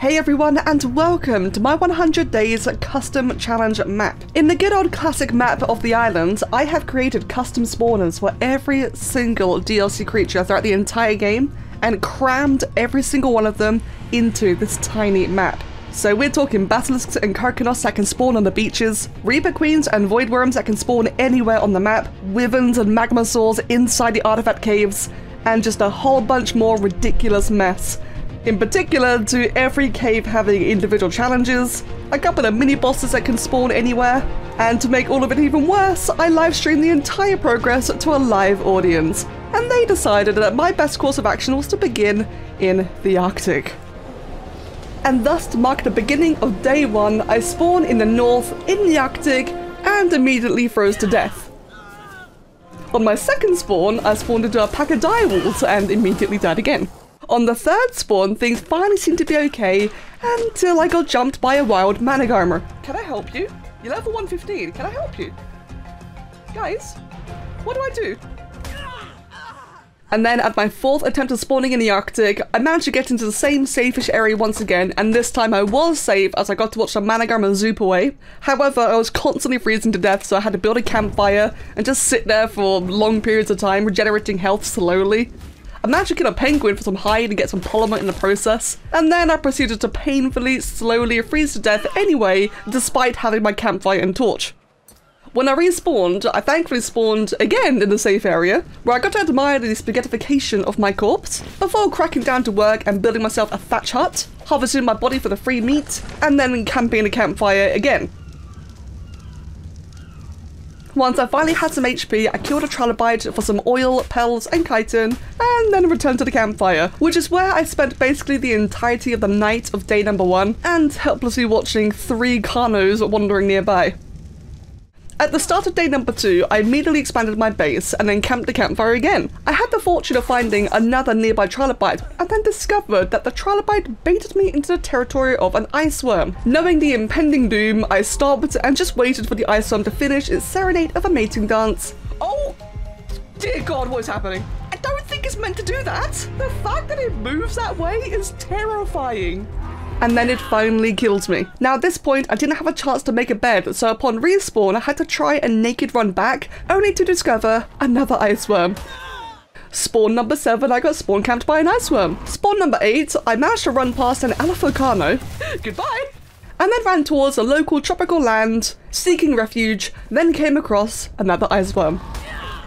Hey everyone and welcome to my 100 days custom challenge map. In the good old classic map of the island, I have created custom spawners for every single DLC creature throughout the entire game and crammed every single one of them into this tiny map. So we're talking basilisks and Karkinos that can spawn on the beaches, Reaper Queens and Void Worms that can spawn anywhere on the map, Wyverns and Magmasaurs inside the artifact caves, and just a whole bunch more ridiculous mess. In particular, to every cave having individual challenges, a couple of mini bosses that can spawn anywhere, and to make all of it even worse, I livestreamed the entire progress to a live audience, and they decided that my best course of action was to begin in the Arctic. And thus, to mark the beginning of day one, I spawned in the north, in the Arctic, and immediately froze to death. On my second spawn, I spawned into a pack of direwolves and immediately died again. On the third spawn, things finally seemed to be okay until I got jumped by a wild Managarmr. Can I help you? You're level 115. Can I help you? Guys, what do I do? And then at my fourth attempt at spawning in the Arctic, I managed to get into the same safe-ish area once again, and this time I was safe as I got to watch the Managarmr zoop away. However, I was constantly freezing to death, so I had to build a campfire and just sit there for long periods of time, regenerating health slowly. I managed to kill a penguin for some hide and get some polymer in the process, and then I proceeded to painfully, slowly freeze to death anyway, despite having my campfire and torch. When I respawned, I thankfully spawned again in the safe area, where I got to admire the spaghettification of my corpse, before cracking down to work and building myself a thatch hut, harvesting my body for the free meat, and then camping in a campfire again. Once I finally had some HP, I killed a trilobite for some oil, pelts, and chitin, and then returned to the campfire, which is where I spent basically the entirety of the night of day number one, and helplessly watching three Carnos wandering nearby. At the start of day number two, I immediately expanded my base and then camped the campfire again. I had the fortune of finding another nearby trilobite and then discovered that the trilobite baited me into the territory of an ice worm. Knowing the impending doom, I stopped and just waited for the ice worm to finish its serenade of a mating dance. Oh, dear God, what is happening? I don't think it's meant to do that. The fact that it moves that way is terrifying. And then it finally killed me. Now at this point, I didn't have a chance to make a bed, so upon respawn, I had to try a naked run back, only to discover another ice worm. Spawn number 7, I got spawn camped by an ice worm. Spawn number 8, I managed to run past an Alpha Carno. Goodbye! And then ran towards a local tropical land, seeking refuge, then came across another ice worm.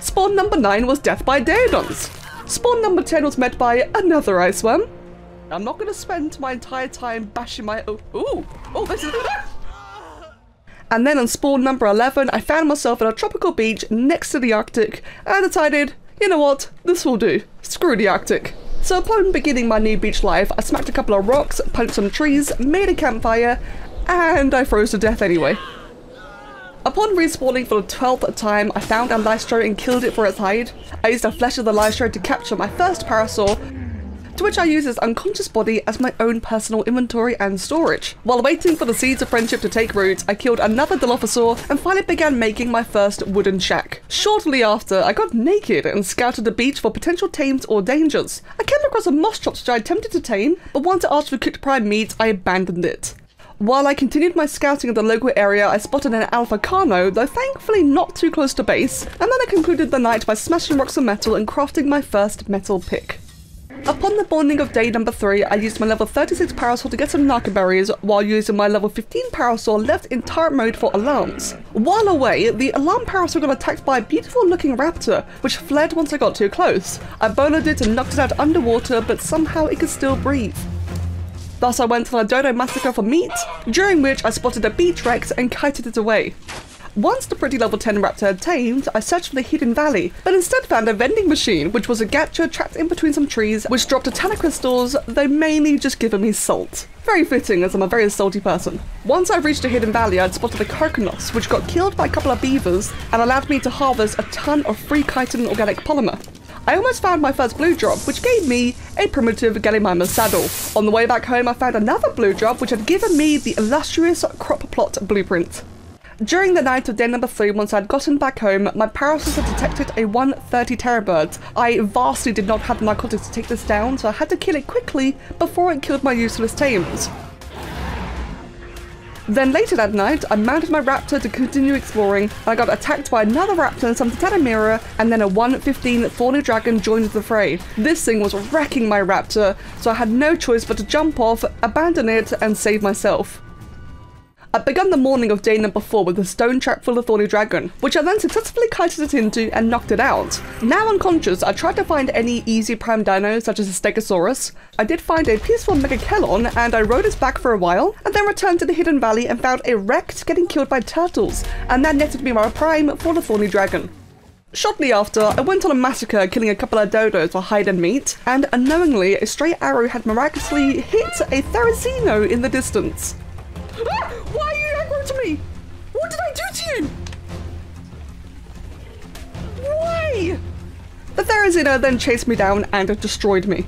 Spawn number 9 was death by Deodons. Spawn number 10 was met by another ice worm. I'm not gonna spend my entire time bashing my this is And then on spawn number 11, I found myself at a tropical beach next to the Arctic and decided, you know what, this will do. Screw the Arctic. So upon beginning my new beach life, I smacked a couple of rocks, punched some trees, made a campfire, and I froze to death anyway. Upon respawning for the 12th time, I found a lystro and killed it for its hide. I used the flesh of the lystro to capture my first parasaur, to which I use his unconscious body as my own personal inventory and storage. While waiting for the seeds of friendship to take root, I killed another Dilophosaur and finally began making my first wooden shack. Shortly after, I got naked and scouted the beach for potential tames or dangers. I came across a moss shop which I attempted to tame, but once it asked for cooked prime meat, I abandoned it. While I continued my scouting of the local area, I spotted an Alpha Carno, though thankfully not too close to base, and then I concluded the night by smashing rocks and metal and crafting my first metal pick. Upon the morning of day number 3, I used my level 36 parasaur to get some narcoberries while using my level 15 parasaur left in turret mode for alarms. While away, the alarm parasaur got attacked by a beautiful looking raptor, which fled once I got too close. I boloed it and knocked it out underwater, but somehow it could still breathe. Thus I went to the Dodo massacre for meat, during which I spotted a beach rex and kited it away. Once the pretty level 10 raptor had tamed, I searched for the hidden valley, but instead found a vending machine, which was a gacha trapped in between some trees, which dropped a ton of crystals, though mainly just giving me salt. Very fitting, as I'm a very salty person. Once I reached the hidden valley, I'd spotted a Karkinos, which got killed by a couple of beavers and allowed me to harvest a ton of free chitin organic polymer. I almost found my first blue drop, which gave me a primitive Gallimimus saddle. On the way back home, I found another blue drop, which had given me the illustrious crop plot blueprint. During the night of day number 3, once I'd gotten back home, my parasites had detected a 130 terabird. I vastly did not have the narcotics to take this down, so I had to kill it quickly before it killed my useless tames. Then later that night, I mounted my raptor to continue exploring, and I got attacked by another raptor and some Tetanamira, and then a 115 Thorny dragon joined the fray. This thing was wrecking my raptor, so I had no choice but to jump off, abandon it, and save myself. I'd begun the morning of day number 4 with a stone trap full of Thorny dragon, which I then successfully kited it into and knocked it out. Now unconscious, I tried to find any easy prime dinos such as a Stegosaurus. I did find a peaceful Megakelon, and I rode its back for a while, and then returned to the hidden valley and found a Rex getting killed by turtles, and that netted me my prime for the Thorny dragon. Shortly after, I went on a massacre, killing a couple of dodos for hide and meat, and unknowingly, a stray arrow had miraculously hit a Therizino in the distance. Why are you angry to me? What did I do to you? Why? The Therizino then chased me down and destroyed me.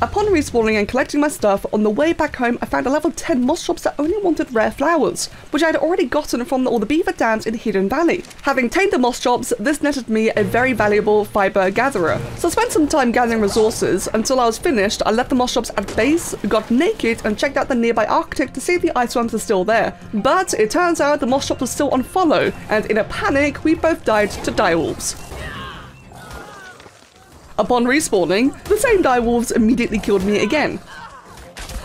Upon respawning and collecting my stuff, on the way back home I found a level 10 Moss shop that only wanted rare flowers, which I had already gotten from all the beaver dams in Hidden Valley. Having tamed the Moss shops, this netted me a very valuable fiber gatherer. So I spent some time gathering resources. Until I was finished, I left the Moss shops at base, got naked, and checked out the nearby Arctic to see if the ice worms were still there. But it turns out the Moss shop was still on follow, and in a panic we both died to direwolves. Upon respawning, the same direwolves immediately killed me again.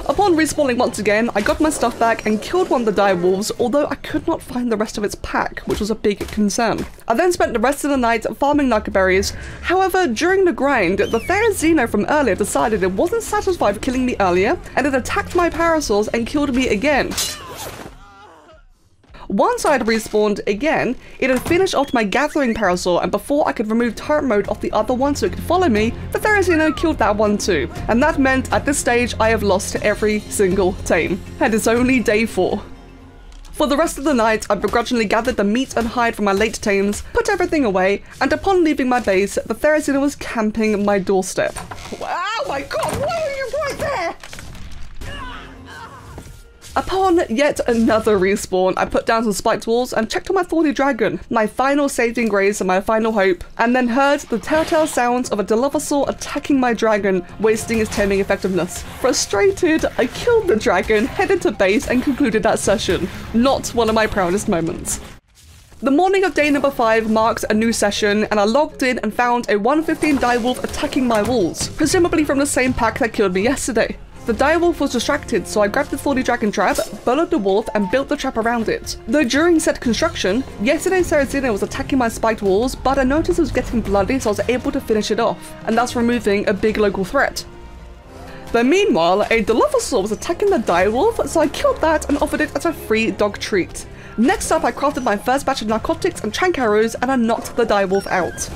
Upon respawning once again, I got my stuff back and killed one of the direwolves, although I could not find the rest of its pack, which was a big concern. I then spent the rest of the night farming narcoberries. However, during the grind, the Therizino from earlier decided it wasn't satisfied with killing me earlier, and it attacked my parasaurs and killed me again. Once I had respawned again, it had finished off my gathering parasaur, and before I could remove turret mode off the other one so it could follow me, the Therizino killed that one too. And that meant at this stage I have lost every single tame. And it's only day 4. For the rest of the night, I begrudgingly gathered the meat and hide from my late tames, put everything away, and upon leaving my base, the Therizino was camping my doorstep. Oh my god, why are you right there? Upon yet another respawn, I put down some spiked walls and checked on my Thorny dragon, my final saving grace and my final hope, and then heard the telltale sounds of a Dilophosaur attacking my dragon, wasting its taming effectiveness. Frustrated, I killed the dragon, headed to base, and concluded that session. Not one of my proudest moments. The morning of day number 5 marks a new session, and I logged in and found a 115 direwolf attacking my walls, presumably from the same pack that killed me yesterday. The direwolf was distracted, so I grabbed the Thorny dragon trap, bellowed the wolf, and built the trap around it. Though during said construction, yesterday's Therizino was attacking my spiked walls, but I noticed it was getting bloody, so I was able to finish it off, and thus removing a big local threat. But meanwhile, a Dilophosaur was attacking the direwolf, so I killed that and offered it as a free dog treat. Next up, I crafted my first batch of narcotics and trank arrows, and I knocked the direwolf out.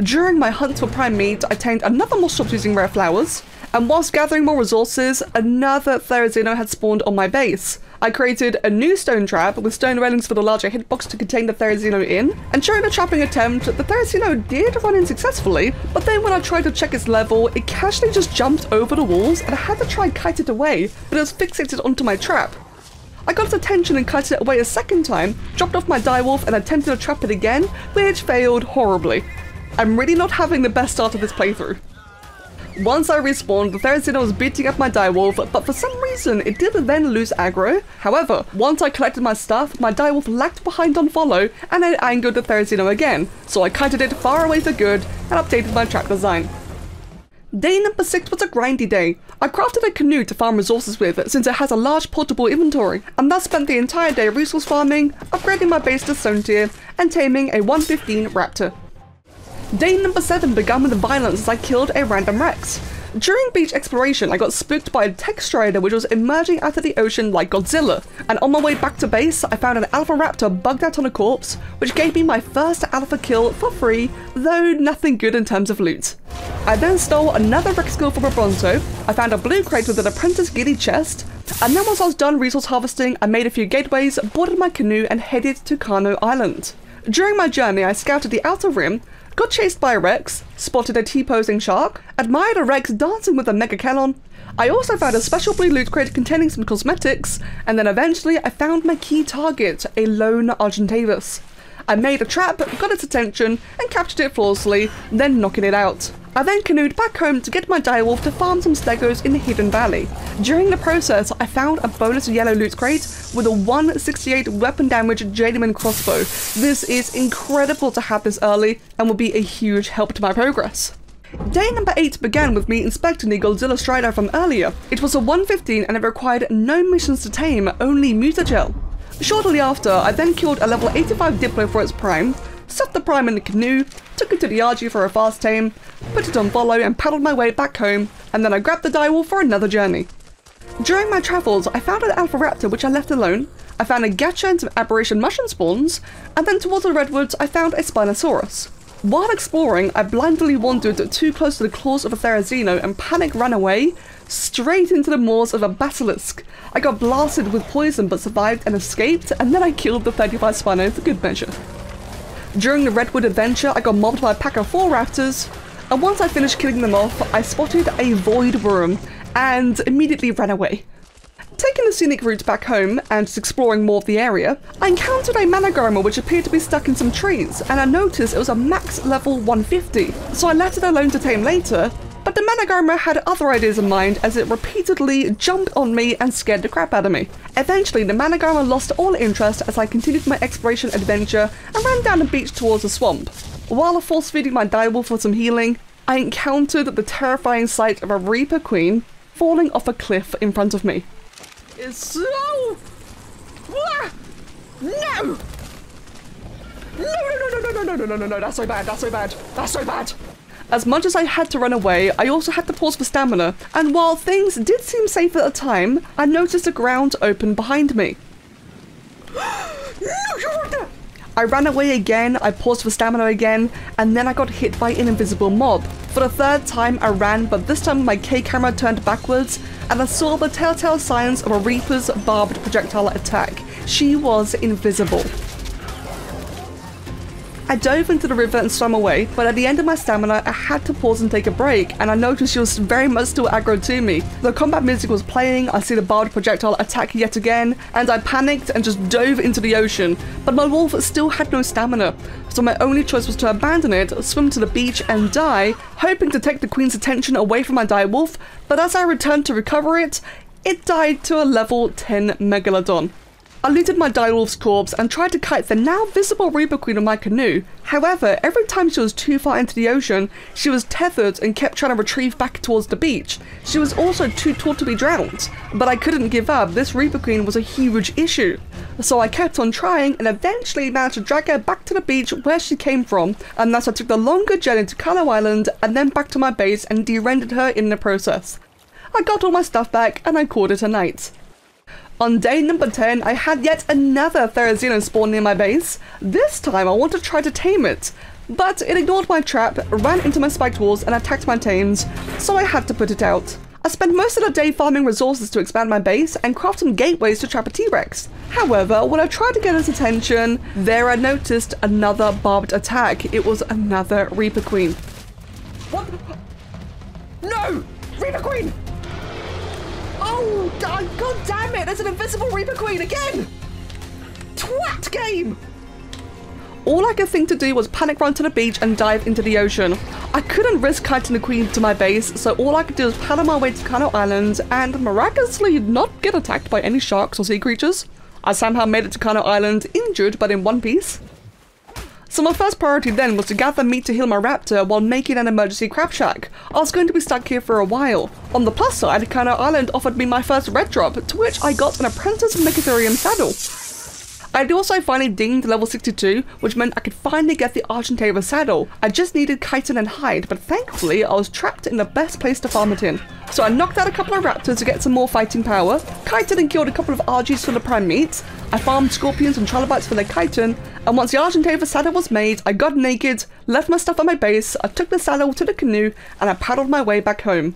During my hunt for prime meat, I tamed another moss shop using rare flowers, and whilst gathering more resources, another Therizino had spawned on my base. I created a new stone trap with stone railings for the larger hitbox to contain the Therizino in, and during a trapping attempt, the Therizino did run in successfully, but then when I tried to check its level, it casually just jumped over the walls, and I had to try and kite it away, but it was fixated onto my trap. I got its attention and kited it away a second time, dropped off my direwolf and attempted to trap it again, which failed horribly. I'm really not having the best start of this playthrough. Once I respawned, the Therizino was beating up my direwolf, but for some reason it did then lose aggro. However, once I collected my stuff, my direwolf lagged behind on follow, and I angered the Therizino again, so I kited it far away for good and updated my trap design. Day number 6 was a grindy day. I crafted a canoe to farm resources with, since it has a large portable inventory, and thus spent the entire day resource farming, upgrading my base to stone tier, and taming a 115 raptor. Day number 7 began with violence as I killed a random Rex. During beach exploration, I got spooked by a tech strider which was emerging out of the ocean like Godzilla, and on my way back to base, I found an Alpha Raptor bugged out on a corpse, which gave me my first Alpha kill for free, though nothing good in terms of loot. I then stole another Rex kill from a Bronto, I found a blue crate with an apprentice giddy chest, and then once I was done resource harvesting, I made a few gateways, boarded my canoe, and headed to Carno Island. During my journey, I scouted the Outer Rim, got chased by a Rex, spotted a T-posing shark, admired a Rex dancing with a Megakelon, I also found a special blue loot crate containing some cosmetics, and then eventually I found my key target, a lone Argentavis. I made a trap, got its attention, and captured it flawlessly, then knocking it out. I then canoed back home to get my direwolf to farm some stegos in the hidden valley. During the process, I found a bonus yellow loot crate with a 168 weapon damage Jademan crossbow. This is incredible to have this early and will be a huge help to my progress. Day number 8 began with me inspecting the Godzilla Strider from earlier. It was a 115 and it required no missions to tame, only mutagel. Shortly after, I then killed a level 85 Diplo for its prime, stuffed the prime in the canoe, took it to the Argy for a fast tame, put it on follow and paddled my way back home, and then I grabbed the direwolf for another journey. During my travels, I found an Alpha Raptor which I left alone, I found a gacha and some aberration mushroom spawns, and then towards the redwoods I found a Spinosaurus. While exploring, I blindly wandered too close to the claws of a Therizinosaur and panic ran away, straight into the maws of a Basilisk. I got blasted with poison but survived and escaped, and then I killed the 35 Spino for good measure. During the Redwood adventure, I got mobbed by a pack of 4 raptors, and once I finished killing them off, I spotted a void worm and immediately ran away. Taking the scenic route back home and exploring more of the area, I encountered a Managarmr which appeared to be stuck in some trees, and I noticed it was a max level 150, so I left it alone to tame later, but the Managarmr had other ideas in mind as it repeatedly jumped on me and scared the crap out of me. Eventually, the Managarmr lost all interest as I continued my exploration adventure and ran down the beach towards the swamp. While force feeding my direwolf for some healing, I encountered the terrifying sight of a Reaper Queen falling off a cliff in front of me. It's so... No! No, that's so bad, that's so bad! As much as I had to run away, I also had to pause for stamina, and while things did seem safe at the time, I noticed the ground open behind me. No, you're right there! I ran away again, I paused for stamina again, and then I got hit by an invisible mob. For the third time I ran, but this time my K camera turned backwards and I saw the telltale signs of a Reaper's barbed projectile attack. She was invisible. I dove into the river and swam away, but at the end of my stamina, I had to pause and take a break, and I noticed she was very much still aggro to me. The combat music was playing, I see the barbed projectile attack yet again, and I panicked and just dove into the ocean. But my wolf still had no stamina, so my only choice was to abandon it, swim to the beach and die, hoping to take the Queen's attention away from my direwolf, but as I returned to recover it, it died to a level 10 Megalodon. I looted my direwolf's corpse and tried to kite the now visible Reaper Queen on my canoe. However, every time she was too far into the ocean, she was tethered and kept trying to retrieve back towards the beach. She was also too taut to be drowned, but I couldn't give up. This Reaper Queen was a huge issue. So I kept on trying and eventually managed to drag her back to the beach where she came from, and thus I took the longer journey to Carno Island and then back to my base and de-rendered her in the process. I got all my stuff back and I called it a night. On day number 10, I had yet another Therizinosaur spawn near my base. This time I wanted to try to tame it, but it ignored my trap, ran into my spiked walls and attacked my tames, so I had to put it out. I spent most of the day farming resources to expand my base and craft some gateways to trap a T-Rex. However, when I tried to get its attention, there I noticed another barbed attack. It was another Reaper Queen. What? No! Reaper Queen! Oh, god damn it! There's an invisible Reaper Queen again! Twat game! All I could think to do was panic run to the beach and dive into the ocean. I couldn't risk kiting the Queen to my base, so all I could do was paddle my way to Carno Island and miraculously not get attacked by any sharks or sea creatures. I somehow made it to Carno Island, injured but in one piece. So my first priority then was to gather meat to heal my raptor while making an emergency crab shack. I was going to be stuck here for a while. On the plus side, Carno Island offered me my first red drop, to which I got an apprentice Megatherium saddle. I'd also finally dinged level 62, which meant I could finally get the Argentavis saddle. I just needed chitin and hide, but thankfully I was trapped in the best place to farm it in. So I knocked out a couple of raptors to get some more fighting power, chitin and killed a couple of Argies for the prime meat. I farmed scorpions and trilobites for their chitin, and once the Argentavis saddle was made, I got naked, left my stuff at my base, I took the saddle to the canoe, and I paddled my way back home.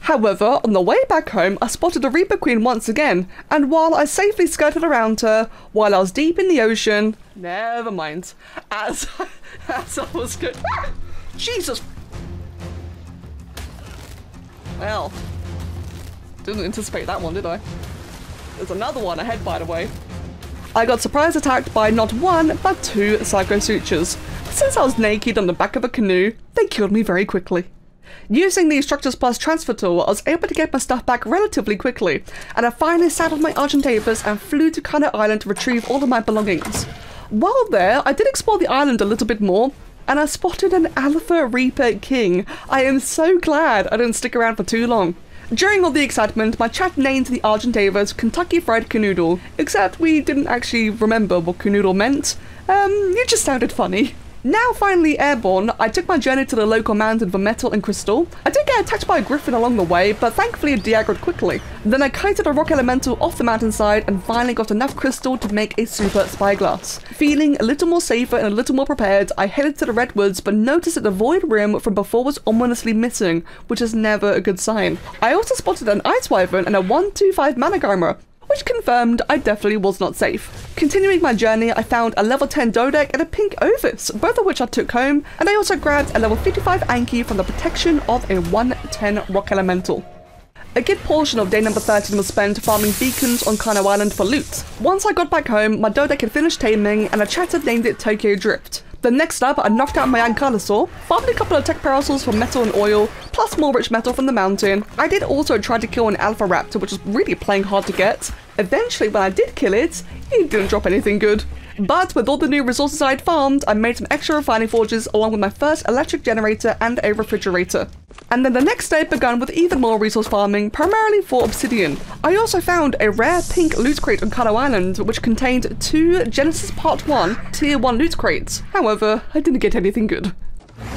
However, on the way back home, I spotted the Reaper Queen once again, and while I safely skirted around her, while I was deep in the ocean... Never mind. As I was good... Ah! Jesus! Well... Didn't anticipate that one, did I? There's another one ahead, by the way. I got surprise attacked by not one, but two Sarcosuchus. Since I was naked on the back of a canoe, they killed me very quickly. Using the Structures Plus transfer tool, I was able to get my stuff back relatively quickly, and I finally saddled my Argentavis and flew to Karno Island to retrieve all of my belongings. While there, I did explore the island a little bit more, and I spotted an Alpha Reaper King. I am so glad I didn't stick around for too long. During all the excitement, my chat named the Argentavis Kentucky Fried Canoodle, except we didn't actually remember what canoodle meant. It just sounded funny. Now finally airborne, I took my journey to the local mountain for metal and crystal. I did get attacked by a griffin along the way, but thankfully it de-aggroed quickly. Then I kited a rock elemental off the mountainside and finally got enough crystal to make a super spyglass. Feeling a little more safer and a little more prepared, I headed to the redwoods but noticed that the void rim from before was ominously missing, which is never a good sign. I also spotted an ice wyvern and a 125 Managarmr, which confirmed I definitely was not safe. Continuing my journey, I found a level 10 Dodec and a pink Ovis, both of which I took home, and I also grabbed a level 55 Anky from the protection of a 110 rock elemental. A good portion of day number 13 was spent farming beacons on Karno Island for loot. Once I got back home, my Dodec had finished taming, and a chatter named it Tokyo Drift. Then next up, I knocked out my Ankylosaur, farmed a couple of tech parasols for metal and oil, plus more rich metal from the mountain. I did also try to kill an Alpha Raptor, which was really playing hard to get. Eventually, when I did kill it, it didn't drop anything good. But with all the new resources I had farmed, I made some extra refining forges along with my first electric generator and a refrigerator. And then the next day began with even more resource farming, primarily for obsidian. I also found a rare pink loot crate on Karno Island, which contained two Genesis Part 1 Tier 1 loot crates. However, I didn't get anything good.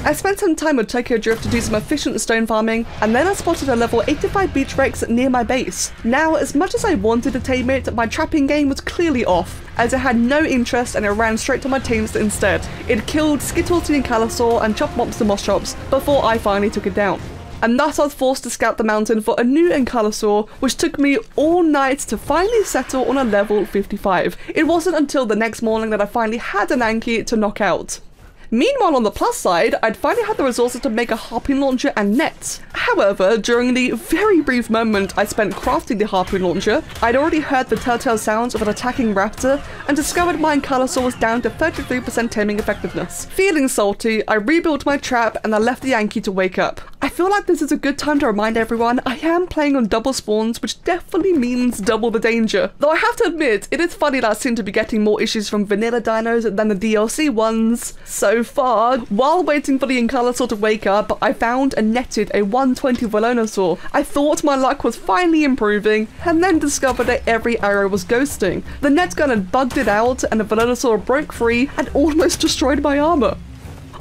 I spent some time with Tokyo Drift to do some efficient stone farming, and then I spotted a level 85 Beach Rex near my base. Now, as much as I wanted to tame it, my trapping game was clearly off, as I had no interest and I ran straight to my tames instead. It killed Skittles the Ankylosaur and Chop Mops the Moss shops before I finally took it down. And thus I was forced to scout the mountain for a new Ankylosaur, which took me all night to finally settle on a level 55. It wasn't until the next morning that I finally had an Anky to knock out. Meanwhile, on the plus side, I'd finally had the resources to make a harpoon launcher and nets. However, during the very brief moment I spent crafting the harpoon launcher, I'd already heard the telltale sounds of an attacking raptor and discovered my Ankylosaur was down to 33% taming effectiveness. Feeling salty, I rebuilt my trap and I left the Anky to wake up. I feel like this is a good time to remind everyone I am playing on double spawns, which definitely means double the danger. Though I have to admit, it is funny that I seem to be getting more issues from vanilla dinos than the DLC ones so far. While waiting for the Ankylosaur to wake up, I found and netted a 120 Velonasaur. I thought my luck was finally improving, and then discovered that every arrow was ghosting. The net gun had bugged it out, and the Velonasaur broke free and almost destroyed my armor.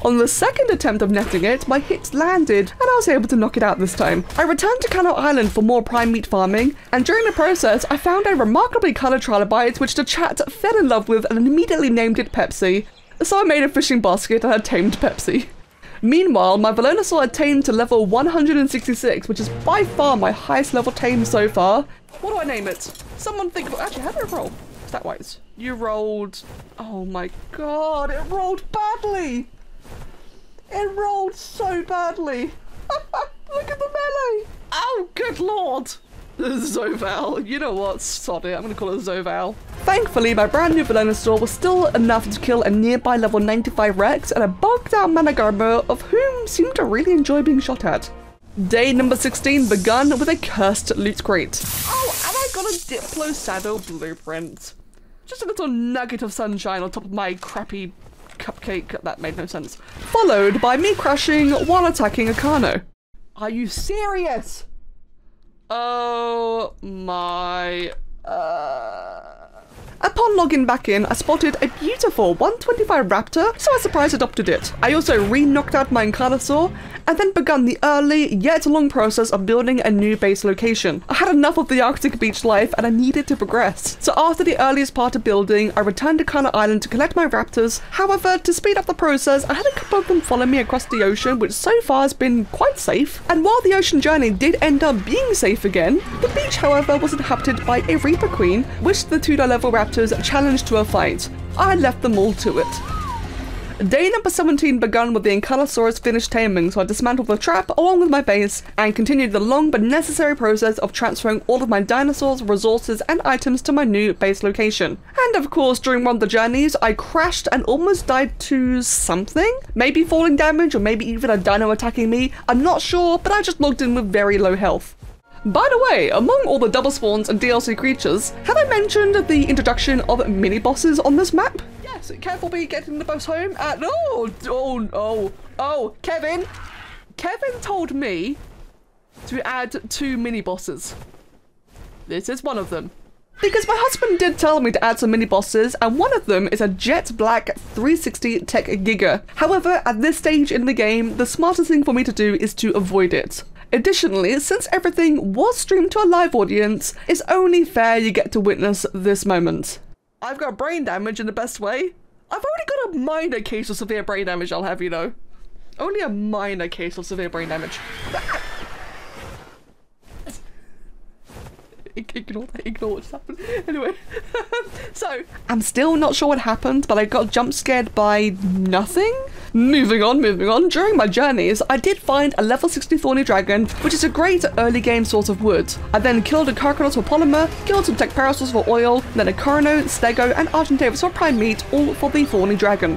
On the second attempt of netting it, my hit landed and I was able to knock it out this time. I returned to Karno Island for more prime meat farming, and during the process I found a remarkably coloured trilobite which the chat fell in love with and immediately named it Pepsi. So I made a fishing basket and I tamed Pepsi. Meanwhile, my Velonasaur had tamed to level 166, which is by far my highest level tame so far. What do I name it? Someone think of, actually, how do I roll? Stat-wise. You rolled, oh my god, it rolled badly! It rolled so badly. Look at the melee. Oh, good lord. Zoval. You know what? Sod it. I'm going to call it Zoval. Thankfully, my brand new Velonasaur was still enough to kill a nearby level 95 Rex and a bugged out Managarmr, of whom seemed to really enjoy being shot at. Day number 16 begun with a cursed loot crate. Oh, and I got a Diplo Saddle blueprint. Just a little nugget of sunshine on top of my crappy cupcake, that made no sense. Followed by me crashing while attacking a Karno. Are you serious? Oh my... Upon logging back in, I spotted a beautiful 125 Raptor, so I surprise adopted it. I also re-knocked out my Ankylosaur, and then begun the early, yet long process of building a new base location. I had enough of the Arctic beach life, and I needed to progress. So after the earliest part of building, I returned to Karno Island to collect my Raptors. However, to speed up the process, I had a couple of them follow me across the ocean, which so far has been quite safe. And while the ocean journey did end up being safe again, the beach, however, was inhabited by a Reaper Queen, which the Dodo level Raptor challenged to a fight. I left them all to it. Day number 17 began with the Ankylosaurus finished taming, so I dismantled the trap along with my base and continued the long but necessary process of transferring all of my dinosaurs, resources and items to my new base location. And of course, during one of the journeys, I crashed and almost died to something? Maybe falling damage or maybe even a dino attacking me, I'm not sure, but I just logged in with very low health. By the way, among all the double spawns and DLC creatures, have I mentioned the introduction of mini-bosses on this map? Yes, careful be getting the bus home at... Oh, Kevin! Kevin told me to add 2 mini-bosses. This is one of them. Because my husband did tell me to add some mini-bosses, and one of them is a jet black 360 tech Giga. However, at this stage in the game, the smartest thing for me to do is to avoid it. Additionally, since everything was streamed to a live audience, it's only fair you get to witness this moment. I've got brain damage in the best way. I've only got a minor case of severe brain damage, I'll have you know. Only a minor case of severe brain damage. Ignore what's happened. Anyway, so I'm still not sure what happened, but I got jump scared by nothing. Moving on. During my journeys, I did find a level 60 Thorny dragon, which is a great early game source of wood. I then killed a Karkinos for polymer, killed some tech parasols for oil, then a Carno, Stego, and Argentavis for prime meat, all for the Thorny dragon.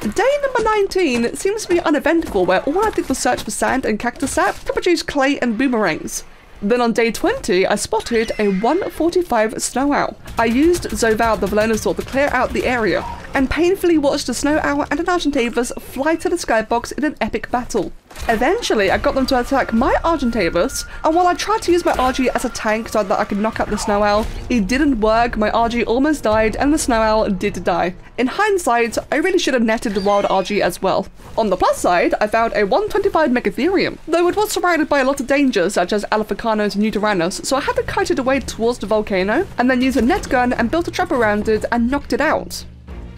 Day number 19 seems to be uneventful, where all I did was search for sand and cactus sap to produce clay and boomerangs. Then on day 20, I spotted a 145 snow owl. I used Zoval the Velonasaur to clear out the area, and painfully watched a snow owl and an Argentavis fly to the skybox in an epic battle. Eventually, I got them to attack my Argentavis, and while I tried to use my RG as a tank so that I could knock out the snow owl, it didn't work, my RG almost died, and the snow owl did die. In hindsight, I really should have netted the wild RG as well. On the plus side, I found a 125 Megatherium, though it was surrounded by a lot of dangers such as Alpha Carno and Yutyrannus, so I had to kite it away towards the volcano, and then use a net gun and built a trap around it and knocked it out.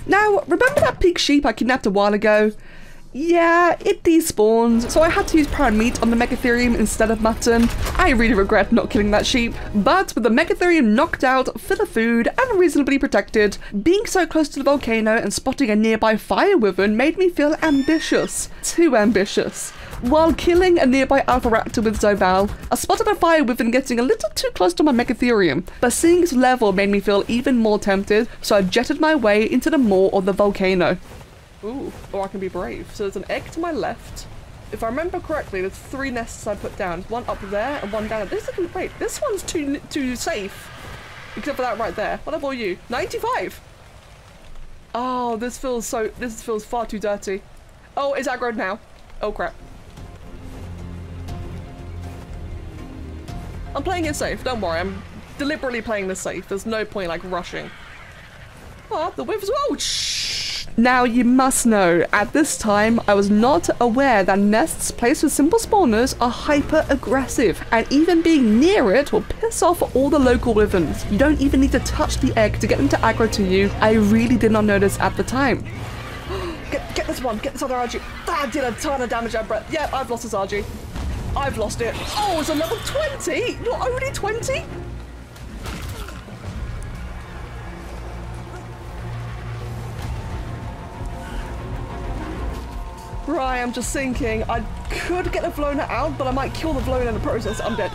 Now, remember that pig sheep I kidnapped a while ago? Yeah, it despawned, so I had to use prime meat on the Megatherium instead of mutton. I really regret not killing that sheep, but with the Megatherium knocked out, full of food, and reasonably protected, being so close to the volcano and spotting a nearby Fire Wyvern made me feel ambitious. Too ambitious. While killing a nearby Alpha Raptor with Zoval, I spotted a Fire Wyvern getting a little too close to my Megatherium, but seeing its level made me feel even more tempted, so I jetted my way into the maw of the volcano. Ooh, or I can be brave. So there's an egg to my left. If I remember correctly, there's 3 nests I put down. One up there and one down. This isn't great. This one's too safe. Except for that right there. What about you? 95! Oh, this feels far too dirty. Oh, it's aggroed now. Oh crap. I'm playing it safe, don't worry. I'm deliberately playing this safe. There's no point like rushing. Oh, the whiff as well. Now you must know, at this time, I was not aware that nests placed with simple spawners are hyper-aggressive, and even being near it will piss off all the local wyverns. You don't even need to touch the egg to get them to aggro to you. I really did not notice at the time. Get this one, get this other RG. That did a ton of damage out breath. Yeah, I've lost this RG. I've lost it. Oh, it's a level 20? Not only 20? Right, I'm just thinking, I could get the Vlona out, but I might kill the Vlona in the process. I'm dead.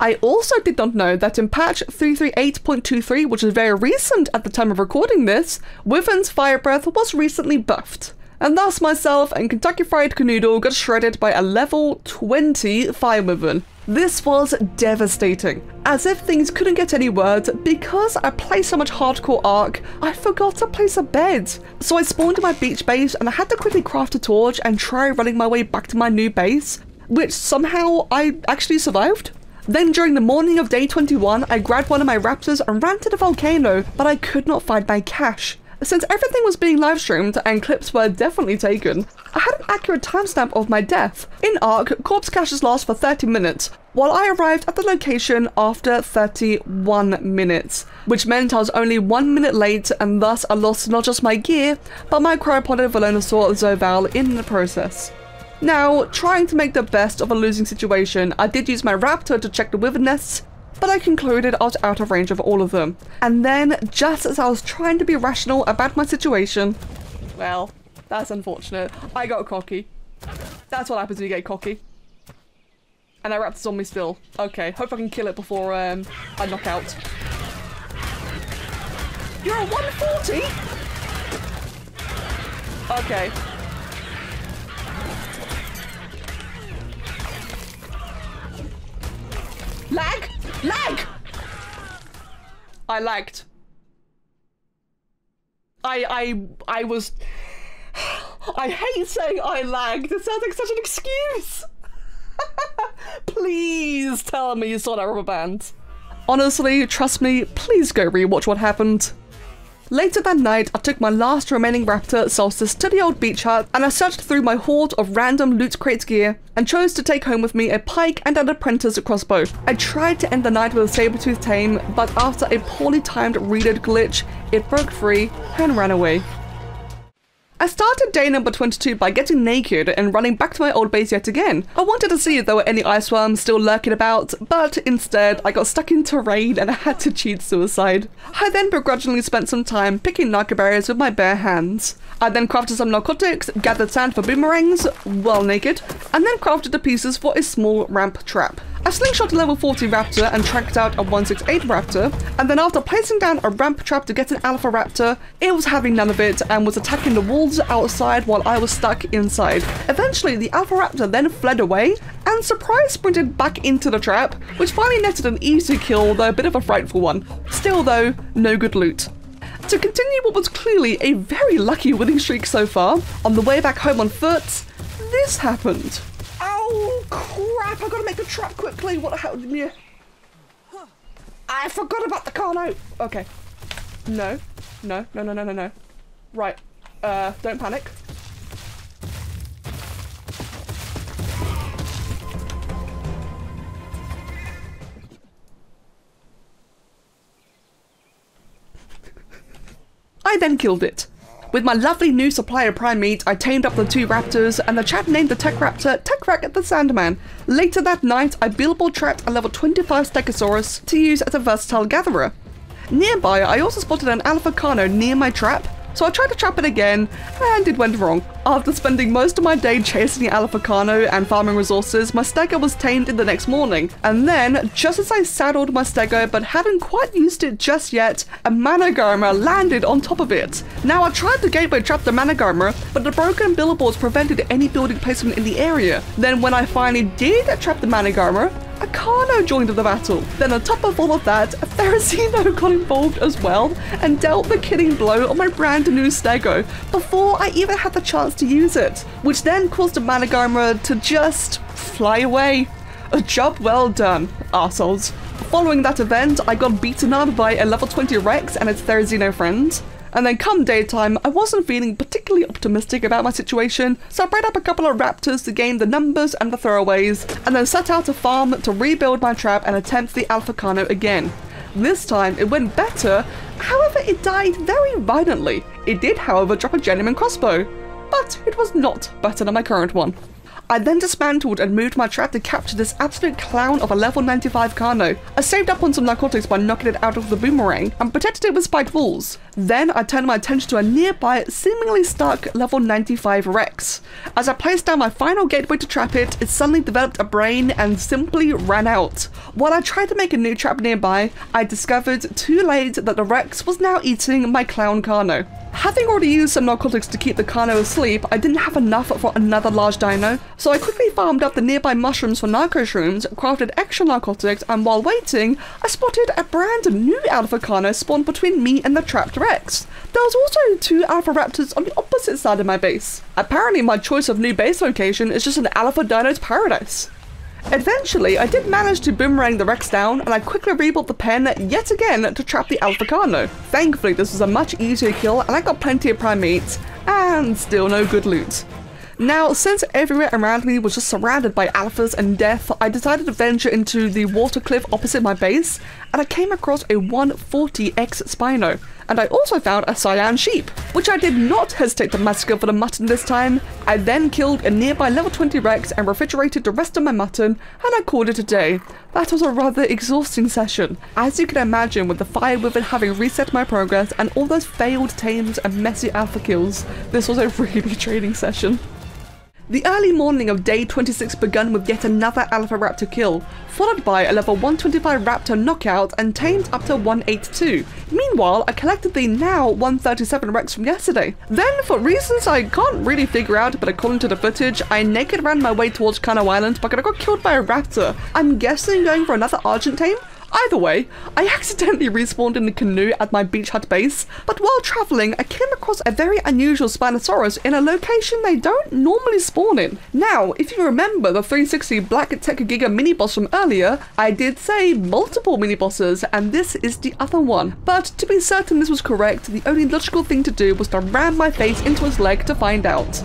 I also did not know that in patch 338.23, which is very recent at the time of recording this, Wyvern's Fire Breath was recently buffed. And thus myself and Kentucky Fried Canoodle got shredded by a level 20 Fire Wyvern. This was devastating. As if things couldn't get any worse, because I play so much hardcore arc, I forgot to place a bed. So I spawned in my beach base and I had to quickly craft a torch and try running my way back to my new base, which somehow I actually survived. Then during the morning of day 21, I grabbed one of my raptors and ran to the volcano, but I could not find my cache. Since everything was being live streamed and clips were definitely taken, I had an accurate timestamp of my death. In Ark, corpse caches last for 30 minutes, while I arrived at the location after 31 minutes, which meant I was only 1 minute late and thus I lost not just my gear, but my cryopoded Velonasaur Zoval in the process. Now, trying to make the best of a losing situation, I did use my raptor to check the wyvern nests, but I concluded I was out of range of all of them. And then, just as I was trying to be rational about my situation, well, That's unfortunate. I got cocky. That's what happens when you get cocky. And I wrapped the zombie still. Okay, hope I can kill it before I knock out. You're at 140? Okay. Lag? Lag! I lagged. I was... I hate saying I lagged. It sounds like such an excuse. Please tell me you saw that rubber band. Honestly, trust me, please go rewatch what happened. Later that night, I took my last remaining Raptor Solstice to the old beach hut, and I searched through my hoard of random loot crate gear and chose to take home with me a pike and an apprentice crossbow. I tried to end the night with a saber-toothed tame, but after a poorly timed reader glitch, it broke free and ran away. I started day number 22 by getting naked and running back to my old base yet again. I wanted to see if there were any ice worms still lurking about, but instead I got stuck in terrain and I had to cheat suicide. I then begrudgingly spent some time picking narcoberries with my bare hands. I then crafted some narcotics, gathered sand for boomerangs, well naked, and then crafted the pieces for a small ramp trap. I slingshot a level 40 raptor and tracked out a 168 raptor, and then after placing down a ramp trap to get an alpha raptor, it was having none of it and was attacking the walls outside while I was stuck inside. Eventually, the alpha raptor then fled away and surprise sprinted back into the trap, which finally netted an easy kill, though a bit of a frightful one. Still though, no good loot. To continue what was clearly a very lucky winning streak so far, on the way back home on foot, this happened. Oh crap, I gotta make a trap quickly. What the hell? Yeah. I forgot about the Carno. Okay. No. No, no, no, no, no, no. Right. Don't panic. I then killed it. With my lovely new supply of prime meat, I tamed up the two raptors, and the chap named the Tech Raptor Tech Rack the Sandman. Later that night, I billboard trapped a level 25 Stegosaurus to use as a versatile gatherer. Nearby, I also spotted an Alpha Carno near my trap, so I tried to trap it again, and it went wrong. After spending most of my day chasing the Alpha Carno and farming resources, my Stego was tamed in the next morning. And then, just as I saddled my Stego but hadn't quite used it just yet, a Managarmr landed on top of it. Now, I tried to gateway trap the Managarmr, but the broken billboards prevented any building placement in the area. Then when I finally did trap the Managarmr, a Carno joined the battle. Then on top of all of that, a Therizinosaur got involved as well and dealt the killing blow on my brand new Stego before I even had the chance to use it, which then caused the Managarmr to just fly away. A job well done, arseholes. Following that event, I got beaten up by a level 20 Rex and its Therizinosaur friend. And then come daytime, I wasn't feeling particularly optimistic about my situation, so I bred up a couple of raptors to gain the numbers and the throwaways, and then set out to farm to rebuild my trap and attempt the Alpha Carno again. This time it went better, however it died very violently. It did however drop a genuine crossbow, but it was not better than my current one. I then dismantled and moved my trap to capture this absolute clown of a level 95 Carno. I saved up on some narcotics by knocking it out of the boomerang and protected it with spiked walls. Then I turned my attention to a nearby, seemingly stuck level 95 Rex. As I placed down my final gateway to trap it, it suddenly developed a brain and simply ran out. While I tried to make a new trap nearby, I discovered too late that the Rex was now eating my clown Carno. Having already used some narcotics to keep the Carno asleep, I didn't have enough for another large dino, so I quickly farmed up the nearby mushrooms for narco shrooms, crafted extra narcotics, and while waiting, I spotted a brand new Alpha Carno spawned between me and the trapped Rex. There was also two Alpha Raptors on the opposite side of my base. Apparently my choice of new base location is just an Alpha Dino's paradise. Eventually, I did manage to boomerang the Rex down, and I quickly rebuilt the pen yet again to trap the Alpha Carno. Thankfully, this was a much easier kill, and I got plenty of prime meat, and still no good loot. Now, since everywhere around me was just surrounded by alphas and death, I decided to venture into the water cliff opposite my base, and I came across a 140x Spino, and I also found a cyan sheep, which I did not hesitate to massacre for the mutton this time, I then killed a nearby level 20 Rex and refrigerated the rest of my mutton, and I called it a day. That was a rather exhausting session. As you can imagine, with the Fire Wyvern having reset my progress and all those failed tames and messy alpha kills, this was a really draining session. The early morning of day 26 began with yet another Alpha Raptor kill, followed by a level 125 Raptor knockout and tamed up to 182. Meanwhile, I collected the now 137 Rex from yesterday. Then, for reasons I can't really figure out, but according to the footage, I naked ran my way towards Carno Island, but I got killed by a raptor. I'm guessing going for another Argentame? Either way, I accidentally respawned in a canoe at my beach hut base, but while travelling, I came across a very unusual Spinosaurus in a location they don't normally spawn in. Now, if you remember the 360 Black Tech Giga mini-boss from earlier, I did say multiple mini-bosses, and this is the other one. But to be certain this was correct, the only logical thing to do was to ram my face into his leg to find out.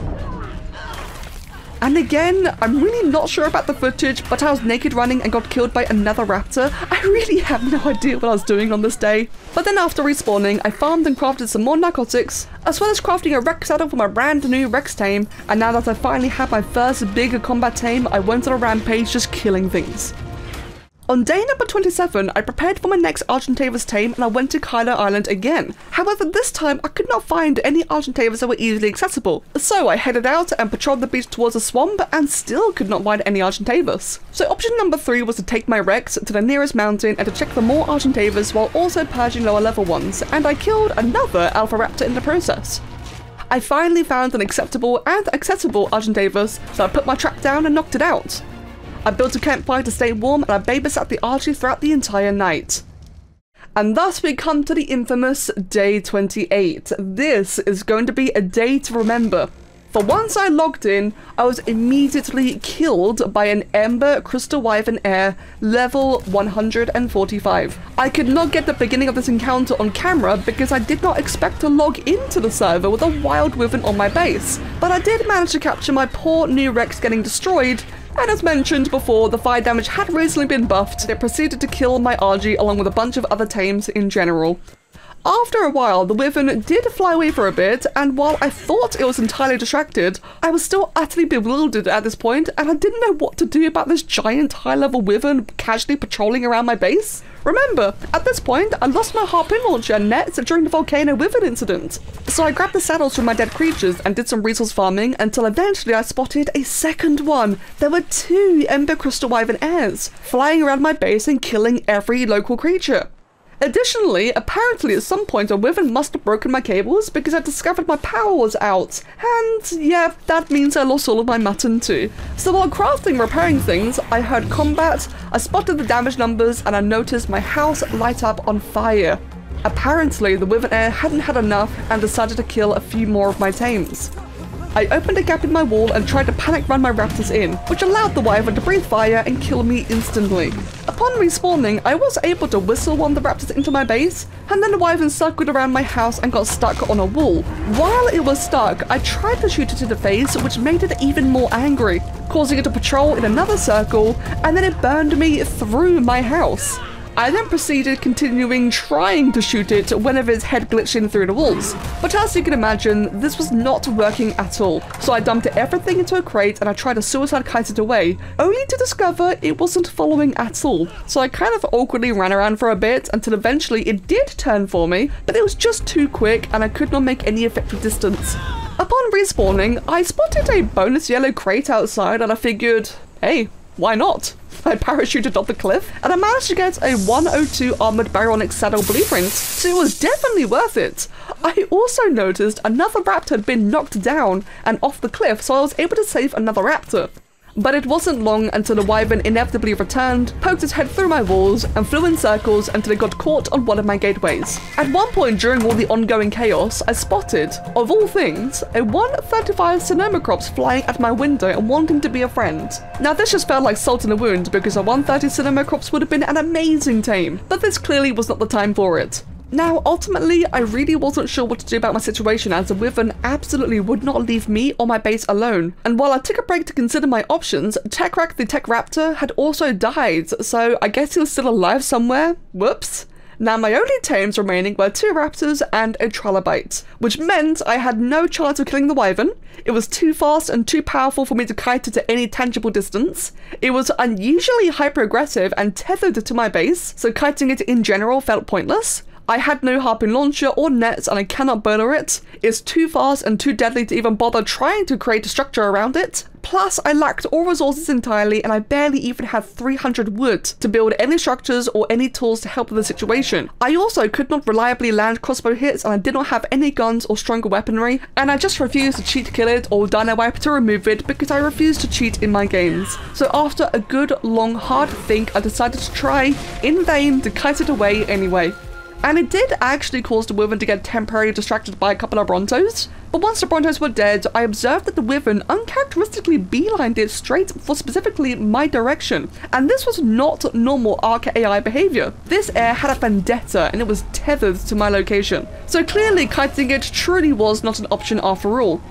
And again, I'm really not sure about the footage, but I was naked running and got killed by another raptor. I really have no idea what I was doing on this day. But then after respawning, I farmed and crafted some more narcotics, as well as crafting a Rex saddle for my brand new Rex tame. And now that I finally had my first big combat tame, I went on a rampage just killing things. On day number 27, I prepared for my next Argentavis tame and I went to Carno Island again. However, this time I could not find any Argentavis that were easily accessible. So I headed out and patrolled the beach towards a swamp and still could not find any Argentavis. So option number 3 was to take my Rex to the nearest mountain and to check for more Argentavis while also purging lower level ones, and I killed another Alpha Raptor in the process. I finally found an acceptable and accessible Argentavis, so I put my trap down and knocked it out. I built a campfire to stay warm and I babysat the archery throughout the entire night. And thus we come to the infamous day 28. This is going to be a day to remember. For once I logged in, I was immediately killed by an Ember Crystal Wyvern Air, level 145. I could not get the beginning of this encounter on camera because I did not expect to log into the server with a wild wyvern on my base. But I did manage to capture my poor new Rex getting destroyed. And as mentioned before, the fire damage had recently been buffed. They proceeded to kill my RG along with a bunch of other tames in general. After a while, the wyvern did fly away for a bit, and while I thought it was entirely distracted, I was still utterly bewildered at this point, and I didn't know what to do about this giant high-level wyvern casually patrolling around my base. Remember, at this point, I lost my harpoon launcher nets during the volcano wyvern incident. So I grabbed the saddles from my dead creatures and did some resource farming until eventually I spotted a second one. There were two Ember Crystal Wyvern Airs flying around my base and killing every local creature. Additionally, apparently at some point a wyvern must have broken my cables because I discovered my power was out, and yeah, that means I lost all of my mutton too. So while crafting repairing things, I heard combat, I spotted the damage numbers, and I noticed my house light up on fire. Apparently the wyvern air hadn't had enough and decided to kill a few more of my tames. I opened a gap in my wall and tried to panic run my raptors in, which allowed the wyvern to breathe fire and kill me instantly. Upon respawning, I was able to whistle one of the raptors into my base, and then the wyvern circled around my house and got stuck on a wall. While it was stuck, I tried to shoot it in the face, which made it even more angry, causing it to patrol in another circle, and then it burned me through my house. I then proceeded continuing trying to shoot it whenever its head glitched in through the walls. But as you can imagine, this was not working at all. So I dumped everything into a crate and I tried to suicide kite it away, only to discover it wasn't following at all. So I kind of awkwardly ran around for a bit until eventually it did turn for me, but it was just too quick and I could not make any effective distance. Upon respawning, I spotted a bonus yellow crate outside and I figured, hey, why not? I parachuted off the cliff and I managed to get a 102 armored baryonic saddle blueprint, so it was definitely worth it. I also noticed another raptor had been knocked down and off the cliff, so I was able to save another raptor. But it wasn't long until the wyvern inevitably returned, poked its head through my walls, and flew in circles until it got caught on one of my gateways. At one point during all the ongoing chaos, I spotted, of all things, a 135 Cinemacrops flying at my window and wanting to be a friend. Now this just felt like salt in a wound because a 130 Cinemacrops would have been an amazing tame, but this clearly was not the time for it. Now, ultimately, I really wasn't sure what to do about my situation as the wyvern absolutely would not leave me or my base alone. And while I took a break to consider my options, Techrak the Tech Raptor had also died, so I guess he was still alive somewhere. Whoops. Now my only tames remaining were two raptors and a trilobite, which meant I had no chance of killing the wyvern. It was too fast and too powerful for me to kite it to any tangible distance. It was unusually hyper-aggressive and tethered to my base, so kiting it in general felt pointless. I had no harpoon launcher or nets and I cannot burner it. It's too fast and too deadly to even bother trying to create a structure around it. Plus, I lacked all resources entirely and I barely even had 300 wood to build any structures or any tools to help with the situation. I also could not reliably land crossbow hits and I did not have any guns or stronger weaponry, and I just refused to cheat to kill it or dino wipe to remove it because I refused to cheat in my games. So after a good, long, hard think, I decided to try, in vain, to kite it away anyway. And it did actually cause the wyvern to get temporarily distracted by a couple of Brontos. But once the Brontos were dead, I observed that the wyvern uncharacteristically beelined it straight for specifically my direction. And this was not normal Arc AI behavior. This air had a vendetta and it was tethered to my location. So clearly kiting it truly was not an option after all.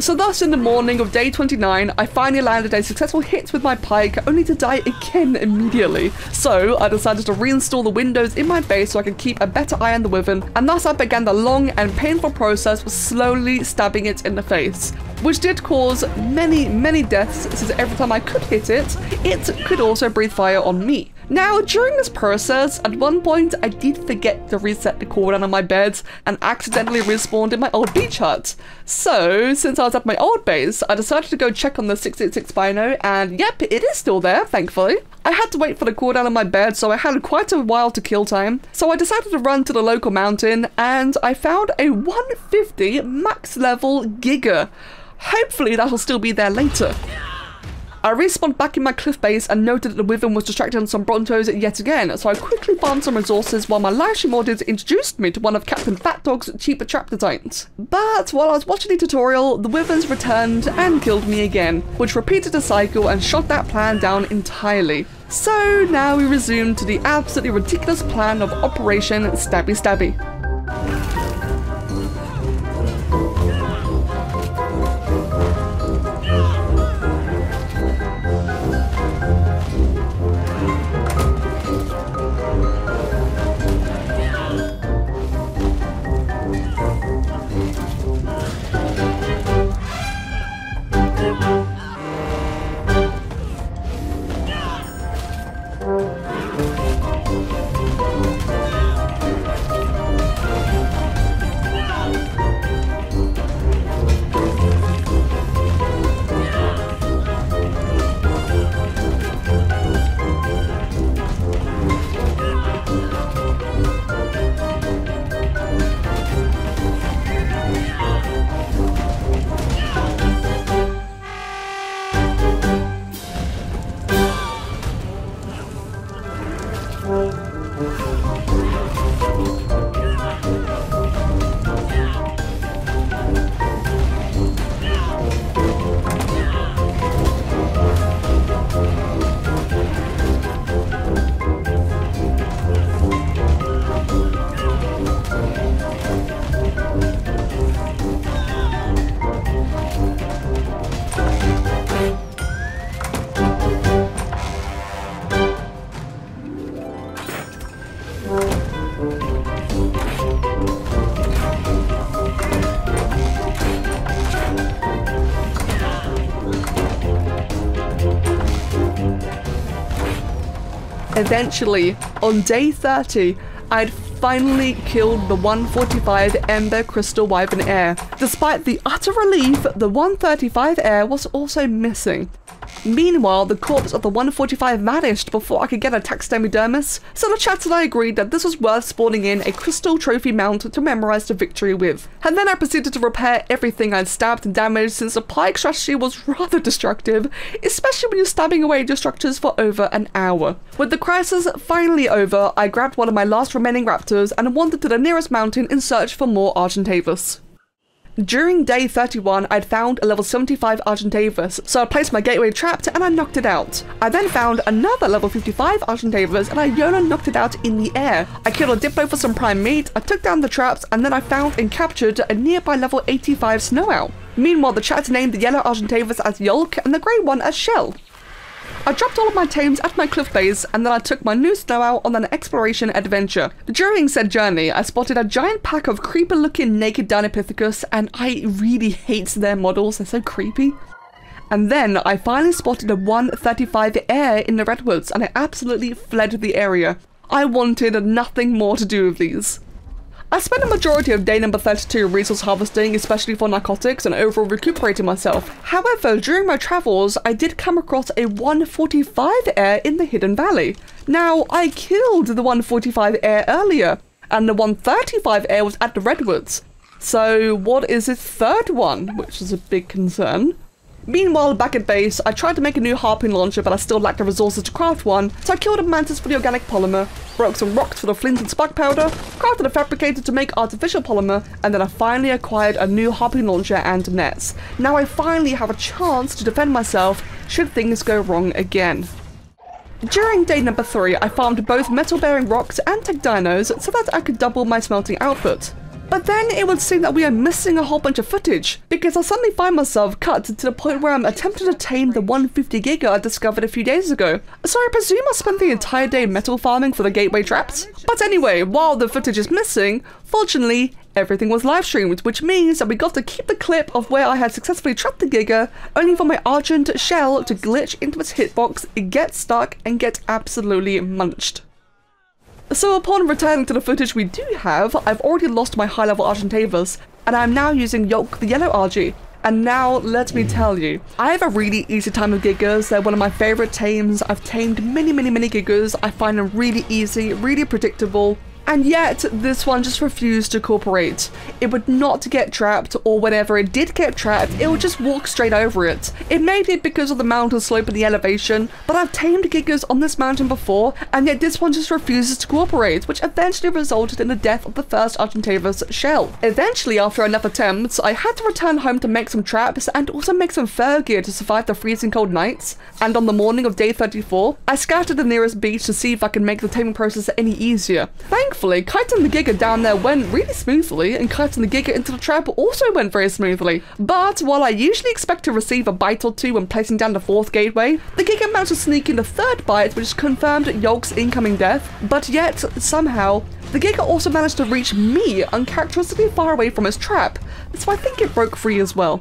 So thus, in the morning of day 29, I finally landed a successful hit with my pike, only to die again immediately. So I decided to reinstall the windows in my base so I could keep a better eye on the wyvern, and thus I began the long and painful process of slowly stabbing it in the face, which did cause many deaths, since every time I could hit it, it could also breathe fire on me. Now, during this process, at one point I did forget to reset the cooldown on my bed and accidentally respawned in my old beach hut. So, since I was at my old base, I decided to go check on the 666 Spino, and yep, it is still there, thankfully. I had to wait for the cooldown on my bed, so I had quite a while to kill time. So I decided to run to the local mountain, and I found a 150 max level Giga. Hopefully that'll still be there later. I respawned back in my cliff base and noted that the wyvern was distracted on some Brontos yet again, so I quickly farmed some resources while my livestream audience introduced me to one of Captain Fat Dog's cheaper traptodites. But while I was watching the tutorial, the wyverns returned and killed me again, which repeated the cycle and shot that plan down entirely. So now we resume to the absolutely ridiculous plan of Operation Stabby Stabby. Eventually, on day 30, I'd finally killed the 145 Ember Crystal Wyvern heir. Despite the utter relief, the 135 heir was also missing. Meanwhile, the corpse of the 145 vanished before I could get a taxidermist, so the chat and I agreed that this was worth spawning in a crystal trophy mount to memorize the victory with. And then I proceeded to repair everything I'd stabbed and damaged, since the pike strategy was rather destructive, especially when you're stabbing away your structures for over an hour. With the crisis finally over, I grabbed one of my last remaining raptors and wandered to the nearest mountain in search for more Argentavis. During day 31, I'd found a level 75 Argentavis, so I placed my gateway trapped and I knocked it out. I then found another level 55 Argentavis and I YOLO knocked it out in the air. I killed a Diplo for some prime meat, I took down the traps, and then I found and captured a nearby level 85 Snow Owl. Meanwhile, the chat named the yellow Argentavis as Yolk and the grey one as Shell. I dropped all of my tames at my cliff base, and then I took my new snow owl on an exploration adventure. During said journey, I spotted a giant pack of creeper-looking naked Deinonychus, and I really hate their models, they're so creepy. And then I finally spotted a 135 air in the redwoods, and I absolutely fled the area. I wanted nothing more to do with these. I spent a majority of day number 32 resource harvesting, especially for narcotics, and overall recuperating myself. However, during my travels, I did come across a 145 air in the Hidden Valley. Now, I killed the 145 air earlier, and the 135 air was at the redwoods. So what is this third one? Which is a big concern. Meanwhile, back at base, I tried to make a new harpoon launcher, but I still lacked the resources to craft one, so I killed a mantis for the organic polymer, broke some rocks for the flint and spark powder, crafted a fabricator to make artificial polymer, and then I finally acquired a new harpoon launcher and nets. Now I finally have a chance to defend myself should things go wrong again. During day number 3, I farmed both metal-bearing rocks and tech dinos so that I could double my smelting output. But then it would seem that we are missing a whole bunch of footage, because I suddenly find myself cut to the point where I'm attempting to tame the 150 Giga I discovered a few days ago, so I presume I spent the entire day metal farming for the gateway traps? But anyway, while the footage is missing, fortunately, everything was live streamed, which means that we got to keep the clip of where I had successfully trapped the Giga, only for my Argent shell to glitch into its hitbox, get stuck, and get absolutely munched. So upon returning to the footage we do have, I've already lost my high-level Argentavis, and I'm now using Yolk the Yellow Argy. And now, let me tell you, I have a really easy time with Gigas. They're one of my favourite tames. I've tamed many Gigas. I find them really easy, really predictable. And yet, this one just refused to cooperate. It would not get trapped, or whenever it did get trapped, it would just walk straight over it. It may be because of the mountain slope and the elevation, but I've tamed Gigas on this mountain before, and yet this one just refuses to cooperate, which eventually resulted in the death of the first Argentavis shell. Eventually, after enough attempts, I had to return home to make some traps and also make some fur gear to survive the freezing cold nights, and on the morning of day 34, I scouted the nearest beach to see if I could make the taming process any easier. Thankfully, kiting the Giga down there went really smoothly, and kiting the Giga into the trap also went very smoothly. But while I usually expect to receive a bite or two when placing down the fourth gateway, the Giga managed to sneak in the third bite, which confirmed Yolk's incoming death. But yet, somehow, the Giga also managed to reach me uncharacteristically far away from his trap, so I think it broke free as well.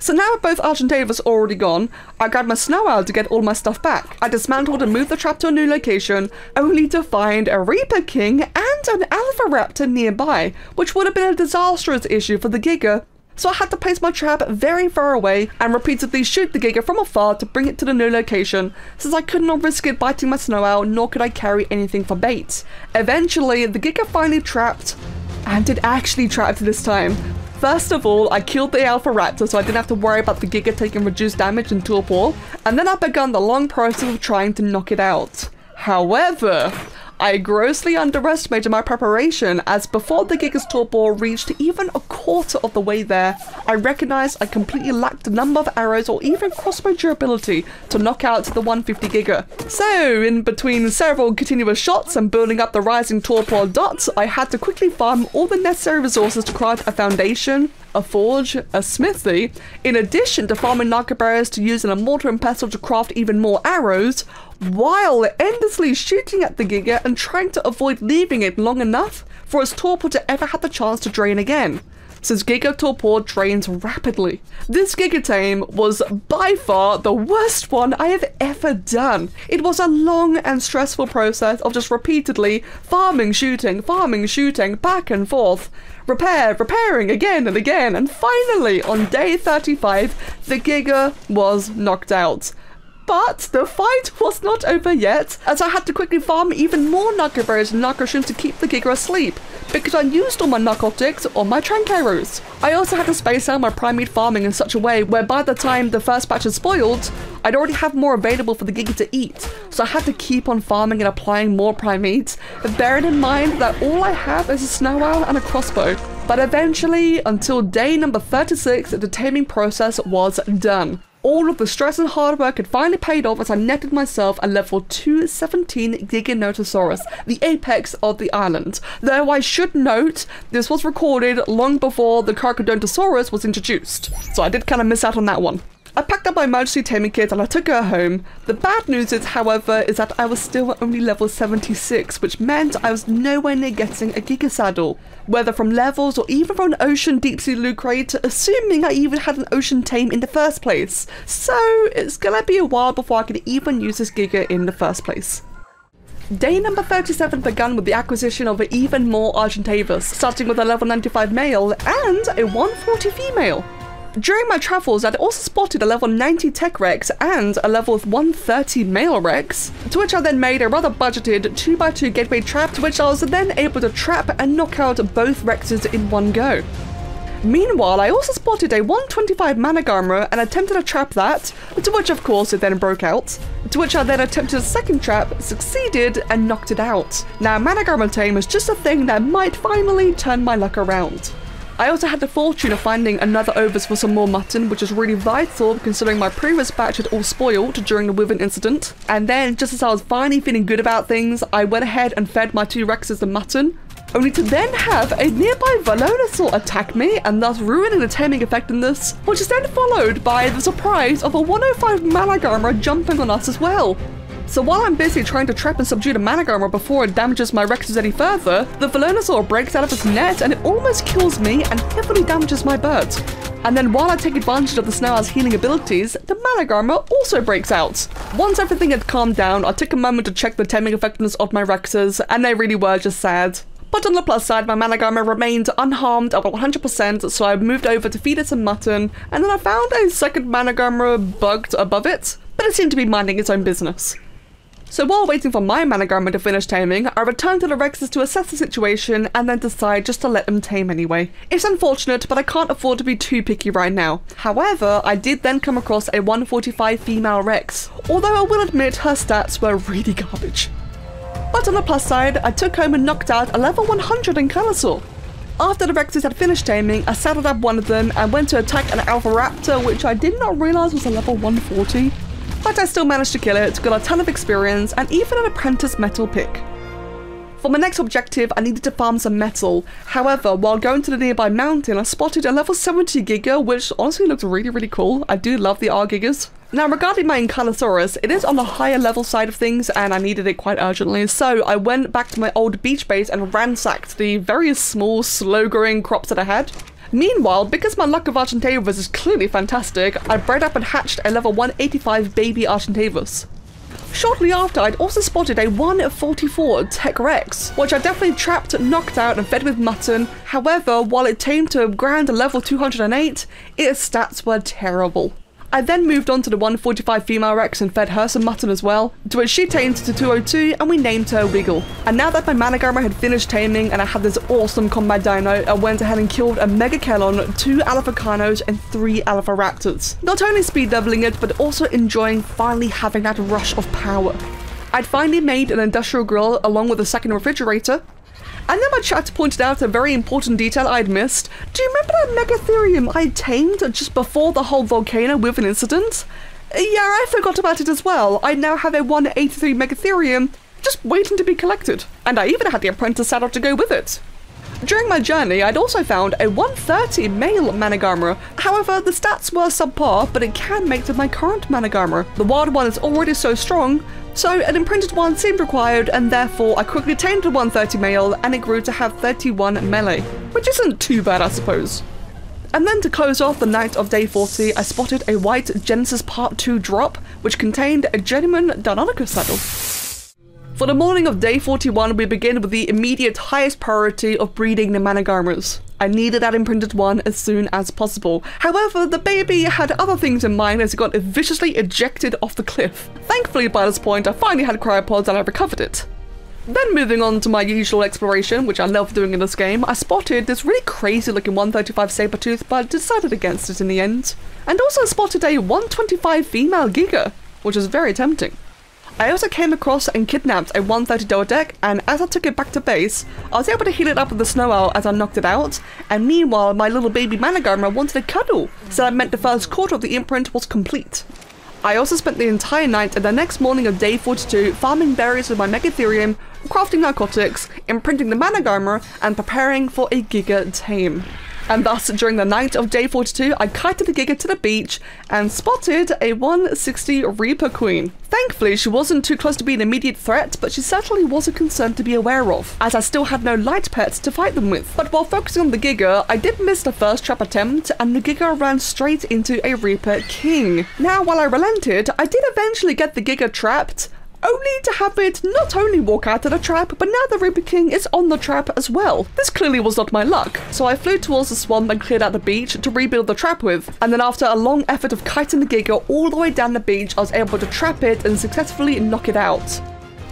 So now with both Argentavis already gone, I grabbed my snow owl to get all my stuff back. I dismantled and moved the trap to a new location, only to find a Reaper King and an Alpha Raptor nearby, which would have been a disastrous issue for the Giga, so I had to place my trap very far away and repeatedly shoot the Giga from afar to bring it to the new location, since I could not risk it biting my snow owl, nor could I carry anything for bait. Eventually, the Giga finally trapped, and it actually trapped this time. First of all, I killed the Alpha Raptor so I didn't have to worry about the Giga taking reduced damage and tool ball, and then I began the long process of trying to knock it out. However, I grossly underestimated my preparation, as before the Giga's tool ball reached even a quarter of the way there, I recognized I completely lacked the number of arrows or even crossbow durability to knock out the 150 Giga. So, in between several continuous shots and building up the rising tool ball dots, I had to quickly farm all the necessary resources to craft a foundation, a forge, a smithy, in addition to farming Narcoberries to use in a mortar and pestle to craft even more arrows, while endlessly shooting at the Giga and trying to avoid leaving it long enough for its torpor to ever have the chance to drain again, since Giga torpor drains rapidly. This Giga tame was by far the worst one I have ever done. It was a long and stressful process of just repeatedly farming, shooting, back and forth, repairing again and again, and finally, on day 35, the Giga was knocked out. But the fight was not over yet, as I had to quickly farm even more Narcoberries and Narcoshrooms to keep the Giga asleep, because I used all my narcotics on my Tranqueros. I also had to space out my primate farming in such a way where by the time the first batch had spoiled, I'd already have more available for the Giga to eat, so I had to keep on farming and applying more primates, bearing in mind that all I have is a snow owl and a crossbow. But eventually, until day number 36, the taming process was done. All of the stress and hard work had finally paid off as I netted myself a level 217 Giga, the apex of the island. Though I should note, this was recorded long before the Karkinos was introduced, so I did kind of miss out on that one. I packed up my Majesty Taming Kit and I took her home. The bad news is, however, is that I was still only level 76, which meant I was nowhere near getting a Giga Saddle. Whether from levels or even from an ocean deep sea loot crate, assuming I even had an ocean tame in the first place. So it's gonna be a while before I can even use this Giga in the first place. Day number 37 began with the acquisition of even more Argentavis, starting with a level 95 male and a 140 female. During my travels, I'd also spotted a level 90 tech rex and a level 130 male rex, to which I then made a rather budgeted 2x2 gateway trap, to which I was then able to trap and knock out both rexes in one go. Meanwhile, I also spotted a 125 Managarmr and attempted to trap that, to which of course it then broke out, to which I then attempted a second trap, succeeded and knocked it out. Now Managarmr tame was just a thing that might finally turn my luck around. I also had the fortune of finding another overs for some more mutton, which is really vital considering my previous batch had all spoiled during the Wyvern incident. And then just as I was finally feeling good about things, I went ahead and fed my two rexes the mutton, only to then have a nearby Velonasaur attack me and thus ruining the taming effectiveness, which is then followed by the surprise of a 105 Managarmr jumping on us as well. So while I'm busy trying to trap and subdue the Managarmr before it damages my rexes any further, the Velonasaur breaks out of its net and it almost kills me and heavily damages my bird. And then while I take advantage of the Snow's healing abilities, the Managarmr also breaks out. Once everything had calmed down, I took a moment to check the taming effectiveness of my rexes, and they really were just sad. But on the plus side, my Managarmr remained unharmed at 100%, so I moved over to feed it some mutton, and then I found a second Managarmr bugged above it, but it seemed to be minding its own business. So while waiting for my Managarmr to finish taming, I returned to the rexes to assess the situation and then decide just to let them tame anyway. It's unfortunate, but I can't afford to be too picky right now. However, I did then come across a 145 female rex, although I will admit her stats were really garbage. But on the plus side, I took home and knocked out a level 100 Ankylosaur. After the rexes had finished taming, I saddled up one of them and went to attack an Alpha Raptor, which I did not realise was a level 140. But I still managed to kill it, got a ton of experience and even an apprentice metal pick. For my next objective, I needed to farm some metal. However, while going to the nearby mountain, I spotted a level 70 Giga, which honestly looked really cool. I do love the Gigas. Now regarding my Ankylosaurus, it is on the higher level side of things and I needed it quite urgently, so I went back to my old beach base and ransacked the various small, slow-growing crops that I had. Meanwhile, because my luck of Argentavis is clearly fantastic, I bred up and hatched a level 185 baby Argentavis. Shortly after, I'd also spotted a 144 Tech Rex, which I definitely trapped, knocked out and fed with mutton. However, while it tamed to a grand level 208, its stats were terrible. I then moved on to the 145 female rex and fed her some mutton as well, to which she tamed to 202 and we named her Wiggle. And now that my Managarmr had finished taming and I had this awesome combat dino, I went ahead and killed a Megatherium, two Alpha Carnos and three Alpha Raptors. Not only speed leveling it, but also enjoying finally having that rush of power. I'd finally made an industrial grill along with a second refrigerator. And then my chat pointed out a very important detail I'd missed. Do you remember that Megatherium I tamed just before the whole volcano with an incident? Yeah, I forgot about it as well. I now have a 183 Megatherium just waiting to be collected. And I even had the apprentice saddle to go with it. During my journey, I'd also found a 130 male Managarmr. However, the stats were subpar, but it can mate with my current Managarmr. The wild one is already so strong, so an imprinted one seemed required, and therefore I quickly tamed the 130 male and it grew to have 31 melee, which isn't too bad I suppose. And then to close off the night of day 40, I spotted a white Genesis Part 2 drop, which contained a genuine Deinonychus saddle. For the morning of day 41, we begin with the immediate highest priority of breeding the Managarmrs. I needed that imprinted one as soon as possible. However, the baby had other things in mind as it got viciously ejected off the cliff. Thankfully, by this point, I finally had cryopods and I recovered it. Then moving on to my usual exploration, which I love doing in this game, I spotted this really crazy looking 135 Sabertooth, but decided against it in the end. And also spotted a 125 female Giga, which is very tempting. I also came across and kidnapped a 130 Dodo, and as I took it back to base, I was able to heal it up with the Snow Owl as I knocked it out, and meanwhile my little baby Managarmr wanted a cuddle, so that meant the first quarter of the imprint was complete. I also spent the entire night and the next morning of day 42 farming berries with my Megatherium, crafting narcotics, imprinting the Managarmr, and preparing for a Giga tame. And thus, during the night of day 42, I kited the Giga to the beach and spotted a 160 Reaper Queen. Thankfully, she wasn't too close to be an immediate threat, but she certainly was a concern to be aware of, as I still had no light pets to fight them with. But while focusing on the Giga, I did miss the first trap attempt, and the Giga ran straight into a Reaper King. Now, while I relented, I did eventually get the Giga trapped, only to have it not only walk out of the trap, but now the Reaper King is on the trap as well. This clearly was not my luck, so I flew towards the swamp and cleared out the beach to rebuild the trap with, and then after a long effort of kiting the Giga all the way down the beach, I was able to trap it and successfully knock it out.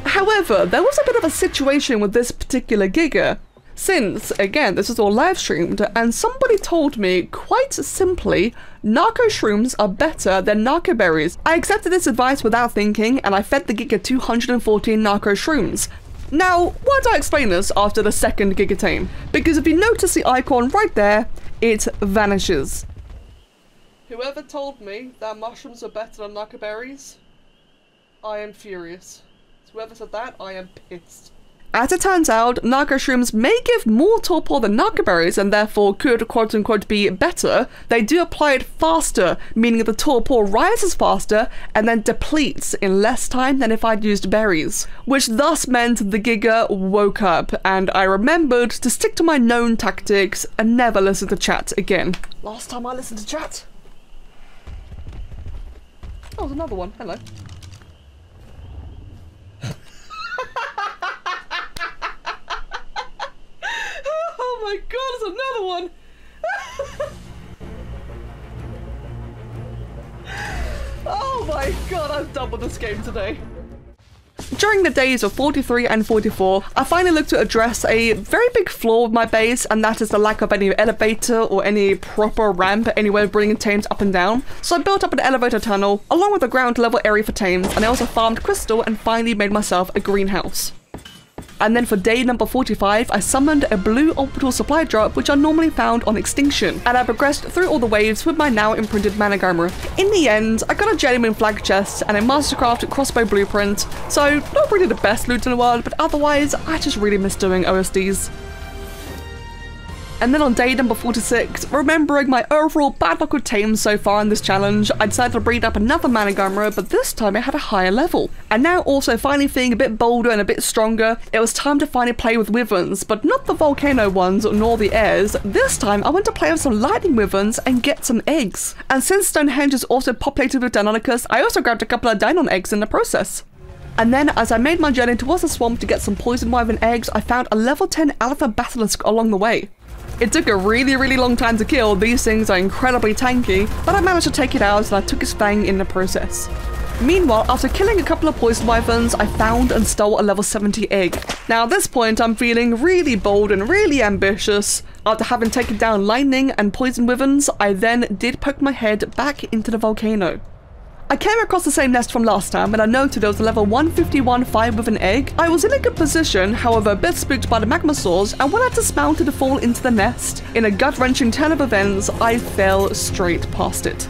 However, there was a bit of a situation with this particular Giga, since, again, this is all live streamed, and somebody told me, quite simply, narco shrooms are better than narcoberries. I accepted this advice without thinking, and I fed the Giga 214 narco shrooms. Now, why do I explain this after the second Giga tame? Because if you notice the icon right there, it vanishes. Whoever told me that mushrooms are better than narcoberries, I am furious. Whoever said that, I am pissed. As it turns out, narco shrooms may give more torpor than narcoberries and therefore could quote-unquote be better. They do apply it faster, meaning the torpor rises faster and then depletes in less time than if I'd used berries, which thus meant the Giga woke up, and I remembered to stick to my known tactics and never listen to chat again. Last time I listened to chat. Oh, there's another one. Hello. Oh my god, there's another one! Oh my god, I've doubled this game today. During the days of 43 and 44, I finally looked to address a very big flaw with my base, and that is the lack of any elevator or any proper ramp anywhere bringing tames up and down. So I built up an elevator tunnel, along with a ground level area for tames, and I also farmed crystal and finally made myself a greenhouse. And then for day number 45, I summoned a blue orbital supply drop, which are normally found on extinction, and I progressed through all the waves with my now imprinted Managarmr. In the end, I got a Journeyman flag chest and a Mastercraft crossbow blueprint, so not really the best loot in the world, but otherwise, I just really miss doing OSDs. And then on day number 46, remembering my overall bad luck with tames so far in this challenge, I decided to breed up another Managarmr, but this time it had a higher level. And now also finally feeling a bit bolder and a bit stronger, it was time to finally play with wyverns, but not the volcano ones nor the airs. This time I went to play with some lightning wyverns and get some eggs. And since Stonehenge is also populated with Deinonychus, I also grabbed a couple of Deinon eggs in the process. And then, as I made my journey towards the swamp to get some poison wyvern eggs, I found a level 10 Alpha Basilisk along the way. It took a really long time to kill. These things are incredibly tanky, but I managed to take it out and I took his fang in the process. Meanwhile, after killing a couple of poison wyverns, I found and stole a level 70 egg. Now at this point, I'm feeling really bold and really ambitious. After having taken down lightning and poison wyverns, I then did poke my head back into the volcano. I came across the same nest from last time, and I noted there was a level 151 fire with an egg. I was in a good position, however a bit spooked by the Magmasaurs, and when I dismounted to fall into the nest, in a gut-wrenching turn of events, I fell straight past it.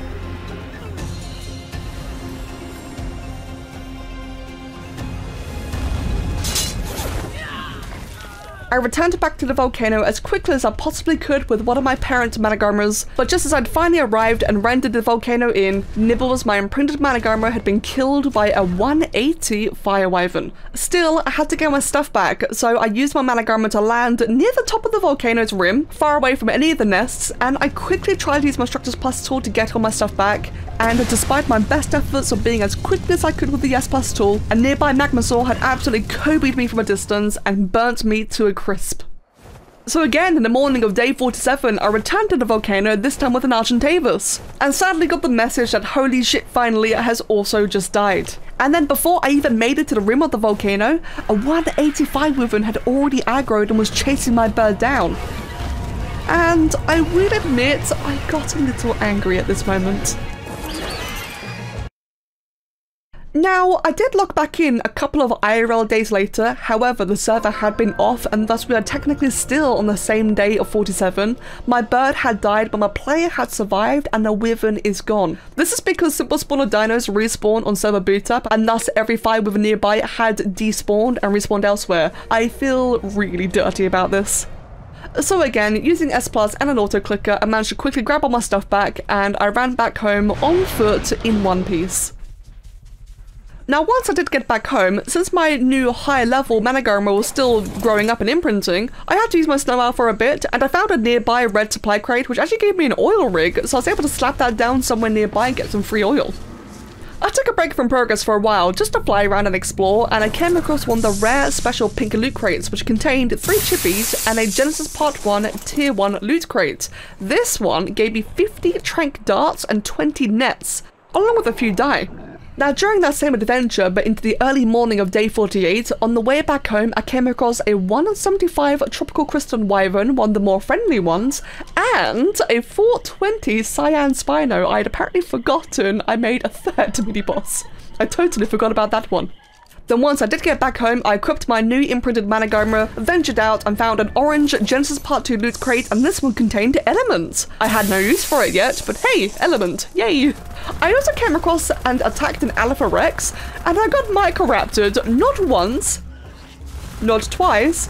I returned back to the volcano as quickly as I possibly could with one of my parent Managarmrs, but just as I'd finally arrived and rendered the volcano in, Nibbles, my imprinted Managarmr, had been killed by a 180 Fire Wyvern. Still, I had to get my stuff back, so I used my Managarmr to land near the top of the volcano's rim, far away from any of the nests, and I quickly tried to use my Structures Plus tool to get all my stuff back, and despite my best efforts of being as quick as I could with the S Plus tool, a nearby Magmasaur had absolutely Kobe'd me from a distance and burnt me to a crisp. So again, in the morning of day 47, I returned to the volcano, this time with an Argentavis, and sadly got the message that holy shit, finally, it has also just died. And then before I even made it to the rim of the volcano, a 185 wyvern had already aggroed and was chasing my bird down. And I will admit, I got a little angry at this moment. Now, I did log back in a couple of IRL days later, however the server had been off and thus we are technically still on the same day of 47. My bird had died but my player had survived and the wyvern is gone. This is because simple spawner dinos respawn on server boot up and thus every fire wyvern nearby had despawned and respawned elsewhere. I feel really dirty about this. So again, using S Plus and an auto clicker, I managed to quickly grab all my stuff back, and I ran back home on foot in one piece. Now once I did get back home, since my new high level Managarmr was still growing up and imprinting, I had to use my snowmobile for a bit, and I found a nearby red supply crate which actually gave me an oil rig, so I was able to slap that down somewhere nearby and get some free oil. I took a break from progress for a while just to fly around and explore, and I came across one of the rare special pink loot crates which contained 3 chippies and a Genesis Part 1 Tier 1 loot crate. This one gave me 50 tranq darts and 20 nets, along with a few die. Now during that same adventure, but into the early morning of day 48, on the way back home I came across a 175 Tropical Crystal Wyvern, one of the more friendly ones, and a 420 Cyan Spino. I'd apparently forgotten I made a third mini-boss. I totally forgot about that one. Then once I did get back home, I equipped my new imprinted Managarmr, ventured out and found an orange Genesis Part 2 loot crate, and this one contained Element. I had no use for it yet, but hey, Element, yay! I also came across and attacked an Alpha Rex, and I got Microraptored not once, not twice,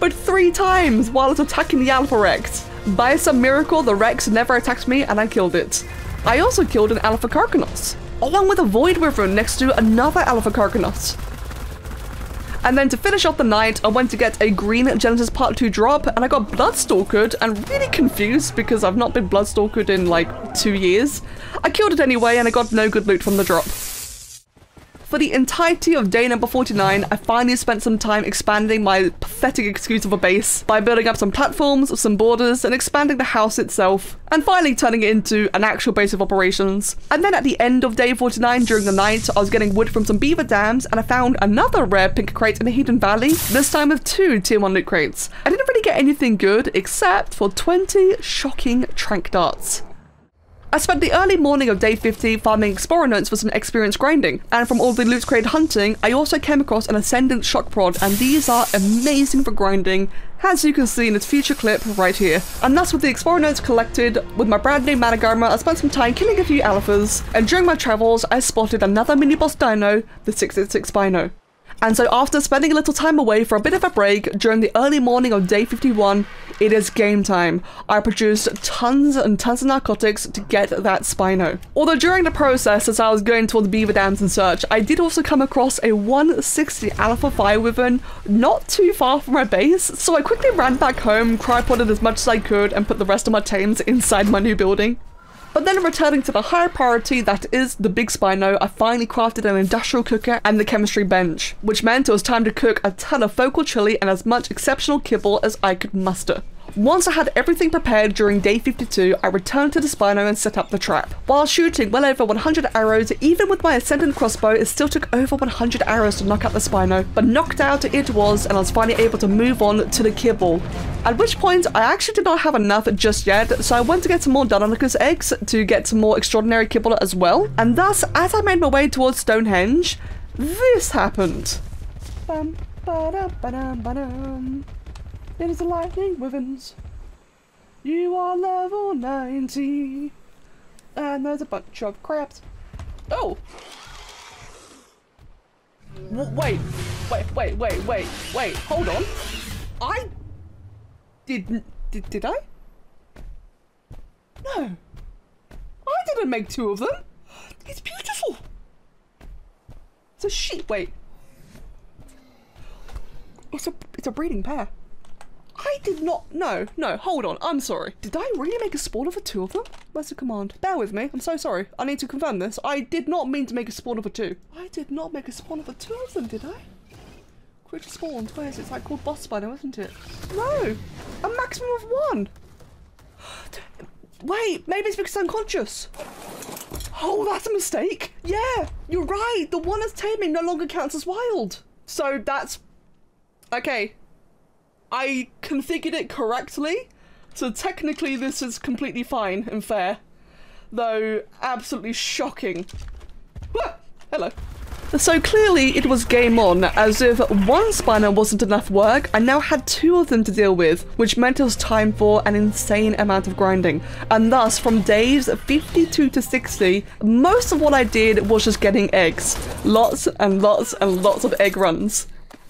but 3 times while it was attacking the Alpha Rex. By some miracle, the Rex never attacked me and I killed it. I also killed an Alpha Carno, along with a Void Wyvern next to another Alpha Karkinos. And then to finish off the night, I went to get a green Genesis Part 2 drop, and I got Bloodstalkered and really confused because I've not been Bloodstalkered in like 2 years. I killed it anyway and I got no good loot from the drop. For the entirety of day number 49, I finally spent some time expanding my pathetic excuse of a base by building up some platforms, some borders, and expanding the house itself, and finally turning it into an actual base of operations. And then at the end of day 49 during the night, I was getting wood from some beaver dams, and I found another rare pink crate in a hidden valley, this time with 2 tier 1 loot crates. I didn't really get anything good except for 20 shocking tranq darts. I spent the early morning of day 50 farming experiments for some experience grinding, and from all the loot crate hunting, I also came across an Ascendant Shock Prod, and these are amazing for grinding, as you can see in its future clip right here. And that's with the experiments collected. With my brand new Managarmr, I spent some time killing a few alphas, and during my travels, I spotted another mini-boss dino, the 666 Spino. And so after spending a little time away for a bit of a break, during the early morning of day 51, it is game time. I produced tons and tons of narcotics to get that Spino. Although during the process, as I was going toward the beaver dams and such, I did also come across a 160 Alpha Fire Wyvern not too far from my base, so I quickly ran back home, cryopodded as much as I could, and put the rest of my tames inside my new building. But then returning to the higher priority, that is the big Spino, I finally crafted an industrial cooker and the chemistry bench, which meant it was time to cook a ton of focal chili and as much exceptional kibble as I could muster. Once I had everything prepared during day 52, I returned to the Spino and set up the trap. While shooting well over 100 arrows, even with my Ascendant crossbow, it still took over 100 arrows to knock out the Spino, but knocked out it was, and I was finally able to move on to the kibble. At which point, I actually did not have enough just yet, so I went to get some more Deinonychus eggs to get some more extraordinary kibble as well, and thus, as I made my way towards Stonehenge, this happened. Bum, ba-dum, ba-dum, ba-dum. It is the Lightning Wyverns. You are level 90. And there's a bunch of crabs. Oh! Wait, hold on. I... Did I? No. I didn't make 2 of them. It's beautiful. It's a sheep, wait. It's a breeding pair. I did not, no, hold on, I'm sorry. Did I really make a spawn of a 2 of them? Where's the command? Bear with me, I'm so sorry. I need to confirm this. I did not mean to make a spawn of a 2. I did not make a spawn of a 2 of them, did I? Creature spawns, where is it? It's like called boss spider, isn't it? No, a maximum of 1. Wait, maybe it's because I'm conscious. Oh, that's a mistake. Yeah, you're right. The one that's taming no longer counts as wild. So that's, okay. I configured it correctly, so technically this is completely fine and fair, though absolutely shocking. Whoa, hello. So clearly it was game on, as if 1 Spino wasn't enough work, I now had 2 of them to deal with, which meant it was time for an insane amount of grinding. And thus, from days 52 to 60, most of what I did was just getting eggs. Lots and lots and lots of egg runs.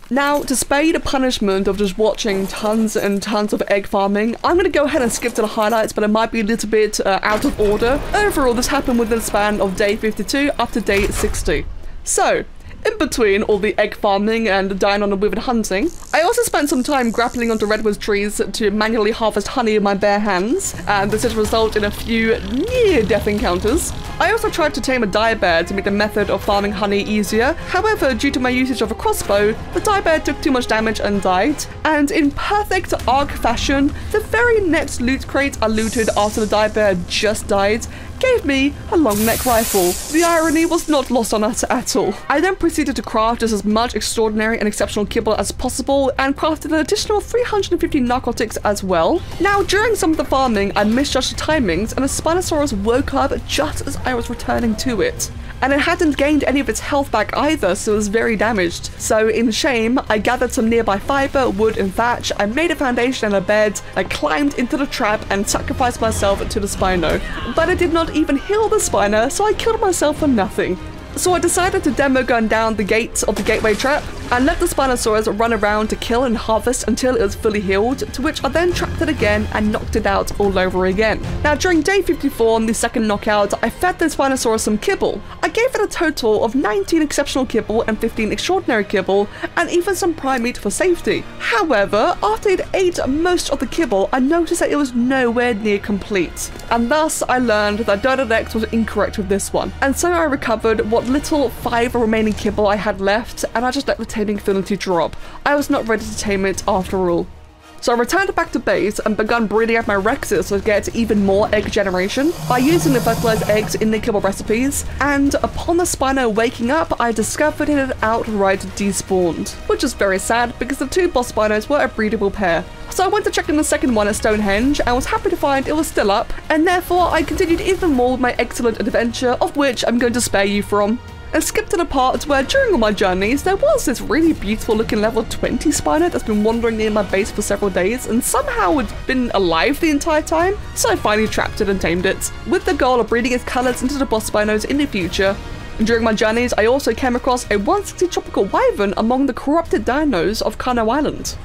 Now, to spare you the punishment of just watching tons and tons of egg farming, I'm going to go ahead and skip to the highlights, but it might be a little bit out of order. Overall, this happened within the span of day 52 up to day 60. So, in between all the egg farming and dying on the wyvern hunting, I also spent some time grappling onto redwood trees to manually harvest honey in my bare hands, and this did result in a few near-death encounters. I also tried to tame a direbear to make the method of farming honey easier. However, due to my usage of a crossbow, the direbear took too much damage and died, and in perfect Ark fashion, the very next loot crate I looted after the direbear just died gave me a long neck rifle. The irony was not lost on us at all. I then proceeded to craft just as much extraordinary and exceptional kibble as possible and crafted an additional 350 narcotics as well. Now, during some of the farming, I misjudged the timings and a Spinosaurus woke up just as I was returning to it. And it hadn't gained any of its health back either, so it was very damaged. So in shame, I gathered some nearby fiber, wood and thatch, I made a foundation and a bed, I climbed into the trap and sacrificed myself to the Spino. But I did not even heal the Spino, so I killed myself for nothing. So I decided to demo gun down the gates of the gateway trap and let the Spinosaurus run around to kill and harvest until it was fully healed, to which I then trapped it again and knocked it out all over again. Now, during day 54 on the second knockout, I fed the Spinosaurus some kibble. I gave it a total of 19 exceptional kibble and 15 extraordinary kibble and even some prime meat for safety. However, after it ate most of the kibble, I noticed that it was nowhere near complete, and thus I learned that Dododex was incorrect with this one, and so I recovered what little 5 remaining kibble I had left, and I just let the taming ability drop. I was not ready to tame it after all. So I returned back to base and began breeding out my Rexes to get even more egg generation by using the fertilized eggs in the kibble recipes, and upon the Spino waking up, I discovered it had outright despawned, which is very sad because the two boss Spinos were a breedable pair. So I went to check in the second one at Stonehenge and was happy to find it was still up, and therefore I continued even more with my excellent adventure, of which I'm going to spare you from. And skipped to the part where during all my journeys there was this really beautiful looking level 20 Spino that's been wandering near my base for several days and somehow had been alive the entire time, so I finally trapped it and tamed it, with the goal of breeding its colours into the boss Spinos in the future. During my journeys, I also came across a 160 tropical wyvern among the corrupted dinos of Karno Island.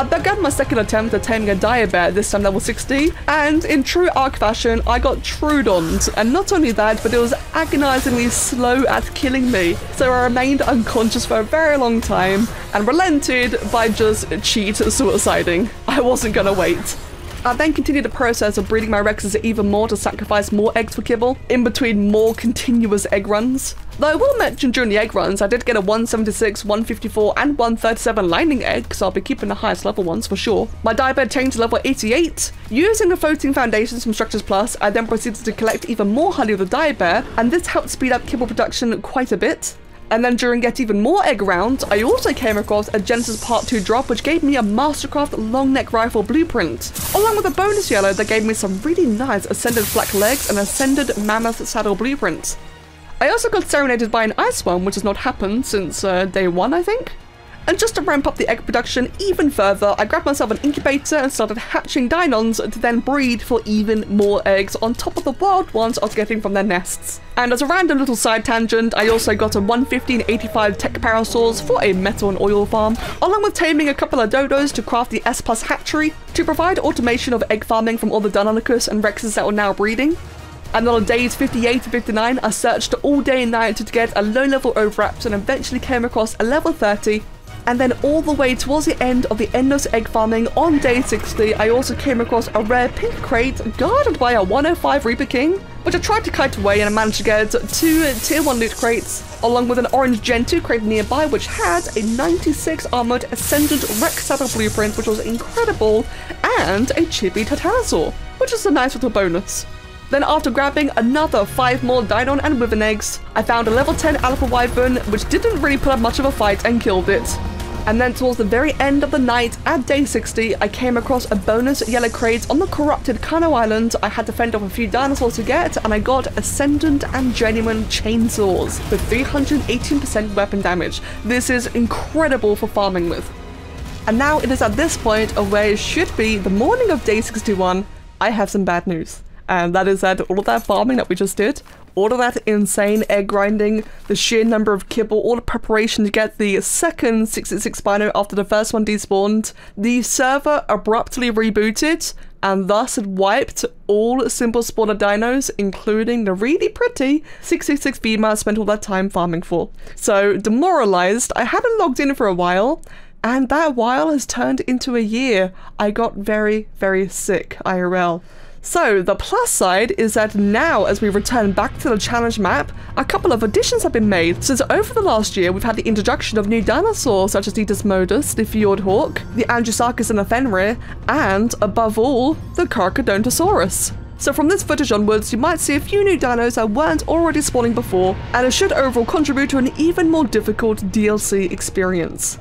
I began my second attempt at taming a direbear, this time level 60, and in true Ark fashion, I got trudoned, and not only that, but it was agonizingly slow at killing me, so I remained unconscious for a very long time, and relented by just cheat suiciding. I wasn't gonna wait. I then continued the process of breeding my Rexes even more to sacrifice more eggs for kibble, in between more continuous egg runs. Though I will mention during the egg runs, I did get a 176, 154 and 137 lightning egg, so I'll be keeping the highest level ones for sure. My diabed changed to level 88. Using the floating foundations from Structures Plus, I then proceeded to collect even more honey of the diabear, and this helped speed up kibble production quite a bit. And then during Get Even More Egg Round, I also came across a Genesis Part 2 drop which gave me a Mastercraft long neck rifle blueprint, along with a bonus yellow that gave me some really nice Ascended Black Legs and Ascended Mammoth Saddle blueprints. I also got serenaded by an Ice Worm, which has not happened since day 1, I think. And just to ramp up the egg production even further, I grabbed myself an incubator and started hatching Dinons to then breed for even more eggs on top of the wild ones I was getting from their nests. And as a random little side tangent, I also got a 11585 tech parasaurs for a metal and oil farm, along with taming a couple of dodos to craft the S+ hatchery to provide automation of egg farming from all the Deinonychus and Rexes that are now breeding. And then on days 58 to 59, I searched all day and night to get a low-level Oviraptor and eventually came across a level 30. And then all the way towards the end of the endless egg farming on day 60, I also came across a rare pink crate guarded by a 105 Reaper King, which I tried to kite away, and I managed to get 2 tier 1 loot crates, along with an orange gen 2 crate nearby which had a 96 armored ascendant Rex saddle blueprint, which was incredible, and a chibi Titanosaur, which is a nice little bonus. Then after grabbing another 5 more Dinon and Wyvern eggs, I found a level 10 Alpha Wyvern which didn't really put up much of a fight and killed it. And then towards the very end of the night at day 60, I came across a bonus yellow crate on the corrupted Karno Island. I had to fend off a few dinosaurs to get, and I got Ascendant and Genuine Chainsaws with 318% weapon damage. This is incredible for farming with. And now it is at this point of where it should be the morning of day 61. I have some bad news, and that is that all of that farming that we just did all of that insane egg grinding, the sheer number of kibble, all the preparation to get the second 666 Spino after the first one despawned, the server abruptly rebooted, and thus had wiped all simple spawner dinos, including the really pretty 666 Beema I spent all that time farming for. So demoralized, I hadn't logged in for a while, and that while has turned into a year. I got very, very sick, IRL. So the plus side is that now, as we return back to the challenge map, a couple of additions have been made. Since over the last year, we've had the introduction of new dinosaurs such as the Desmodus, the Fjordhawk, the Androsarcus and the Fenrir, and, above all, the Carchodontosaurus. So from this footage onwards, you might see a few new dinos that weren't already spawning before, and it should overall contribute to an even more difficult DLC experience.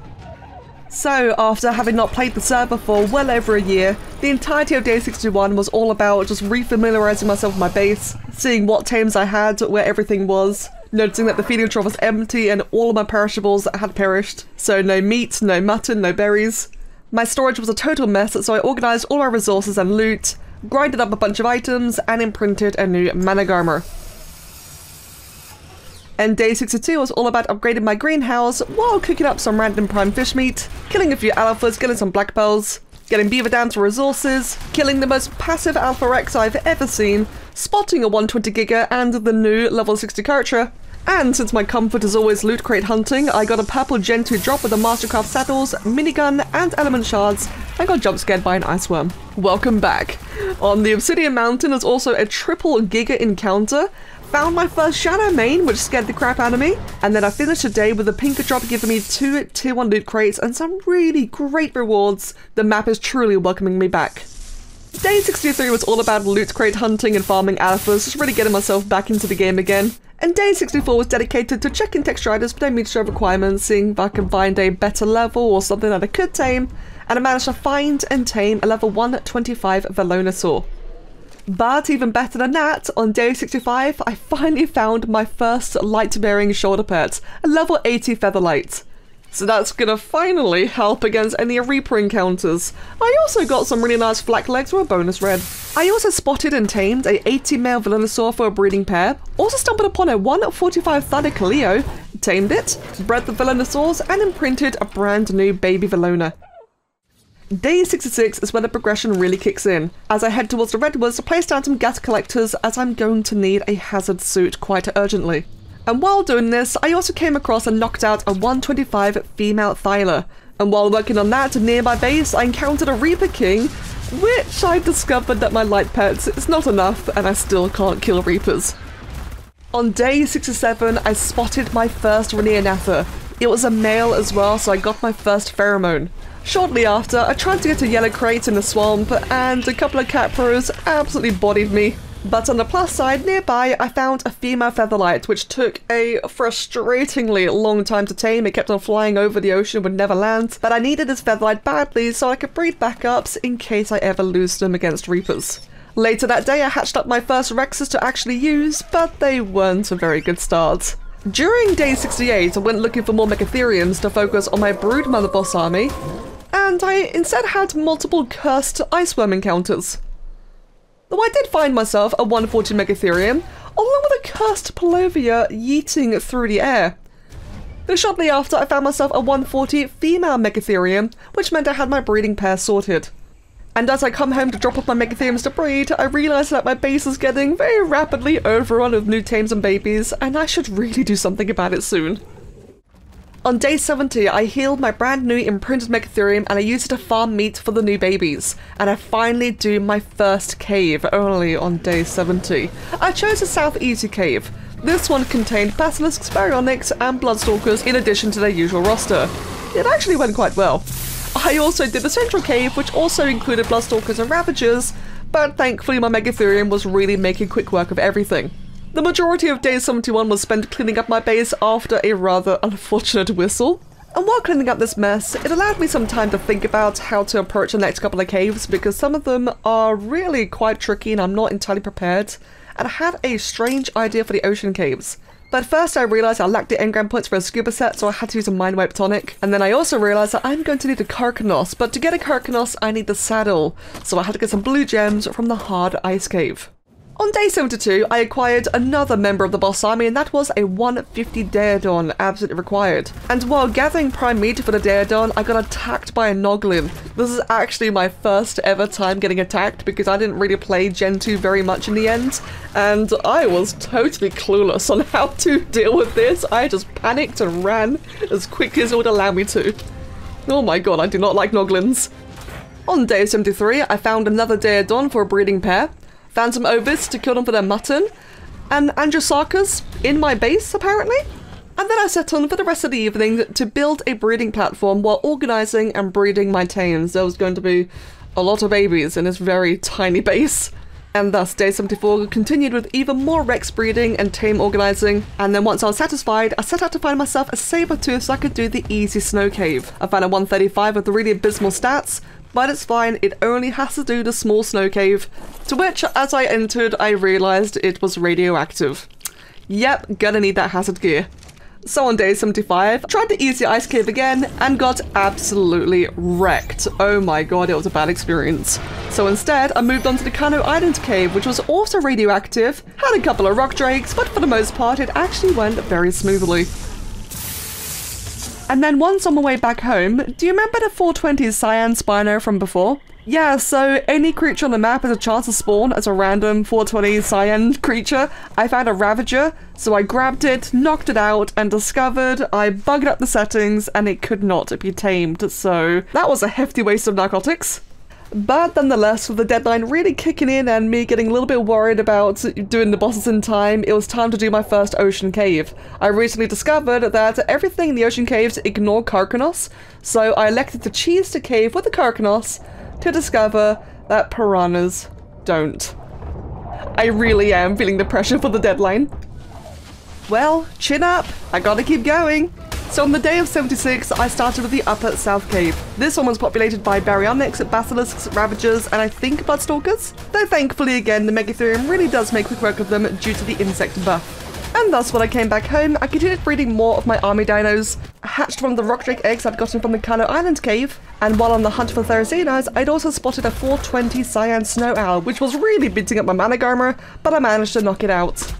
So, after having not played the server for well over a year, the entirety of day 61 was all about just refamiliarizing myself with my base, seeing what tames I had, where everything was, noticing that the feeding trough was empty and all of my perishables had perished, so no meat, no mutton, no berries. My storage was a total mess, so I organised all my resources and loot, grinded up a bunch of items, and imprinted a new Managarmr. And day 62 was all about upgrading my greenhouse while cooking up some random prime fish meat, killing a few alphas, getting some black pearls, getting beaver dams for resources, killing the most passive alpha rex I've ever seen, spotting a 120 Giga and the new level 60 character. And since my comfort is always loot crate hunting, I got a purple Gen 2 drop with the Mastercraft saddles, minigun, and element shards, and got jump scared by an ice worm. Welcome back. On the Obsidian Mountain is also a triple Giga encounter. Found my first Shadow Mane, which scared the crap out of me, and then I finished the day with a Pinker drop giving me two tier 1 loot crates and some really great rewards. The map is truly welcoming me back. Day 63 was all about loot crate hunting and farming alphas, just really getting myself back into the game again. And day 64 was dedicated to checking texture items but they meet your requirements, seeing if I can find a better level or something that I could tame, and I managed to find and tame a level 125 Velonasaur. But even better than that, on day 65, I finally found my first light-bearing shoulder pet, a level 80 Featherlight. So that's gonna finally help against any Reaper encounters. I also got some really nice black legs for a bonus red. I also spotted and tamed a 80 male Velonasaur for a breeding pair, also stumbled upon a 145 Thundercleo, tamed it, bred the Velonasaurs, and imprinted a brand new baby Velona. Day 66 is where the progression really kicks in. As I head towards the redwoods to place down some gas collectors, as I'm going to need a hazard suit quite urgently. And while doing this, I also came across and knocked out a 125 female Thyla. And while working on that near my base, I encountered a Reaper King, which I discovered that my light pets is not enough and I still can't kill Reapers. On day 67, I spotted my first Rhyniognatha. It was a male as well, so I got my first pheromone. Shortly after, I tried to get a yellow crate in the swamp and a couple of catpros absolutely bodied me. But on the plus side, nearby I found a female featherlight, which took a frustratingly long time to tame. It kept on flying over the ocean, would never land, but I needed this featherlight badly so I could breed backups in case I ever lose them against Reapers. Later that day I hatched up my first Rexes to actually use, but they weren't a very good start. During day 68 I went looking for more Megatheriums to focus on my broodmother boss army, and I instead had multiple cursed iceworm encounters. Though I did find myself a 140 Megatherium, along with a cursed Polovia yeeting through the air. Though shortly after I found myself a 140 female Megatherium, which meant I had my breeding pair sorted. And as I come home to drop off my Megatheriums to breed, I realised that my base is getting very rapidly overrun with new tames and babies, and I should really do something about it soon. On day 70, I healed my brand new imprinted Megatherium and I used it to farm meat for the new babies. And I finally do my first cave, only on day 70. I chose a South-Easy cave. This one contained Basilisks, Baryonyx, and Bloodstalkers in addition to their usual roster. It actually went quite well. I also did the central cave, which also included Bloodstalkers and Ravagers, but thankfully my Megatherium was really making quick work of everything. The majority of day 71 was spent cleaning up my base after a rather unfortunate whistle. And while cleaning up this mess, it allowed me some time to think about how to approach the next couple of caves, because some of them are really quite tricky and I'm not entirely prepared. And I had a strange idea for the ocean caves. But first I realised I lacked the engram points for a scuba set, so I had to use a mind wipe tonic. And then I also realised that I'm going to need a Karkinos, but to get a Karkinos I need the saddle. So I had to get some blue gems from the hard ice cave. On day 72, I acquired another member of the boss army, and that was a 150 Deodon, absolutely required. And while gathering prime meat for the Deodon, I got attacked by a Noglin. This is actually my first ever time getting attacked because I didn't really play Gen 2 very much in the end, and I was totally clueless on how to deal with this. I just panicked and ran as quickly as it would allow me to. Oh my god, I do not like Noglins. On day 73, I found another Deodon for a breeding pair. Found some Ovis to kill them for their mutton, and Ankylosaur in my base apparently. And then I set on for the rest of the evening to build a breeding platform while organising and breeding my tames. There was going to be a lot of babies in this very tiny base. And thus day 74 continued with even more Rex breeding and tame organising. And then once I was satisfied, I set out to find myself a Sabertooth so I could do the easy snow cave. I found a 135 with really abysmal stats, but it's fine, it only has to do the small snow cave, to which, as I entered, I realised it was radioactive. Yep, gonna need that hazard gear. So on day 75, tried the easy ice cave again and got absolutely wrecked. Oh my god, it was a bad experience. So instead, I moved on to the Carno Island cave, which was also radioactive, had a couple of rock drakes, but for the most part, it actually went very smoothly. And then once on my way back home, do you remember the 420 Cyan Spino from before? Yeah, so any creature on the map has a chance to spawn as a random 420 Cyan creature. I found a Ravager, so I grabbed it, knocked it out, and discovered I bugged up the settings and it could not be tamed, so that was a hefty waste of narcotics. But nonetheless, with the deadline really kicking in and me getting a little bit worried about doing the bosses in time, it was time to do my first ocean cave. I recently discovered that everything in the ocean caves ignore Karkinos, so I elected to cheese the cave with the Karkinos to discover that piranhas don't. I really am feeling the pressure for the deadline. Well, chin up, I gotta keep going. So on the day of 76, I started with the Upper South Cave. This one was populated by Baryonyx, Basilisks, Ravagers, and I think Bloodstalkers. Though thankfully again, the Megatherium really does make quick work of them due to the insect buff. And thus, when I came back home, I continued breeding more of my army dinos, hatched one of the rock drake eggs I'd gotten from the Carno Island cave, and while on the hunt for Therizinosaurs, I'd also spotted a 420 Cyan Snow Owl, which was really beating up my Managarmr, but I managed to knock it out.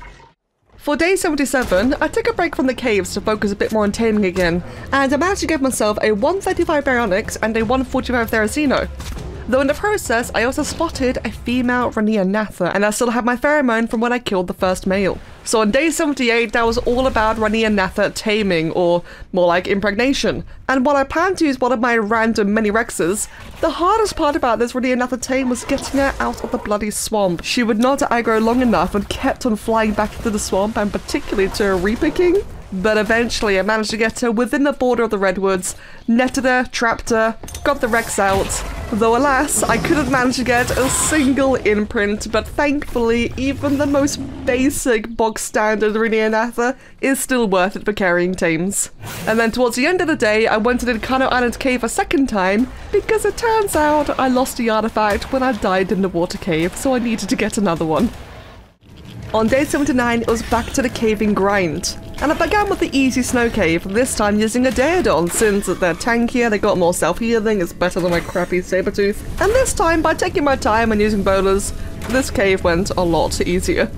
For day 77, I took a break from the caves to focus a bit more on taming again, and I managed to give myself a 135 Baryonyx and a 145 Therizino. Though in the process, I also spotted a female Rhyniognatha, and I still have my pheromone from when I killed the first male. So on day 78, that was all about Rhyniognatha taming, or more like impregnation. And while I planned to use one of my random mini-rexes, the hardest part about this Rhyniognatha tame was getting her out of the bloody swamp. She would not aggro long enough and kept on flying back into the swamp, and particularly to a Reaper King. But eventually I managed to get her within the border of the redwoods, netted her, trapped her, got the Rex out. Though alas, I couldn't manage to get a single imprint, but thankfully even the most basic bog standard Rhyniognatha is still worth it for carrying tames. And then towards the end of the day, I went to the Carno Island cave a second time, because it turns out I lost the artifact when I died in the water cave, so I needed to get another one. On day 79, it was back to the caving grind, and I began with the easy snow cave, this time using a Deodon, since they're tankier, they got more self-healing, it's better than my crappy Sabertooth, and this time, by taking my time and using bowlers, this cave went a lot easier.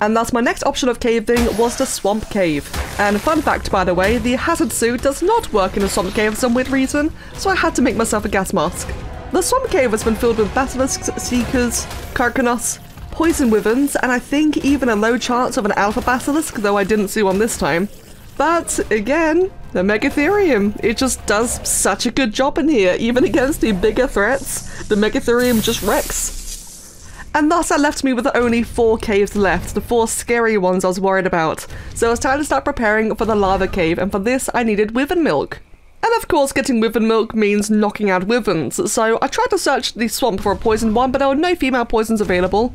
And thus my next option of caving was the swamp cave, and fun fact by the way, the hazard suit does not work in a swamp cave for some weird reason, so I had to make myself a gas mask. The swamp cave has been filled with Basilisks, Seekers, Karkinos, Poison Wyverns, and I think even a low chance of an Alpha Basilisk, though I didn't see one this time. But again, the Megatherium, it just does such a good job in here. Even against the bigger threats, the Megatherium just wrecks. And thus that left me with only 4 caves left, the 4 scary ones I was worried about. So it was time to start preparing for the lava cave, and for this I needed Wyvern Milk. And of course, getting Wyvern Milk means knocking out Wyverns, so I tried to search the swamp for a poisoned one, but there were no female poisons available.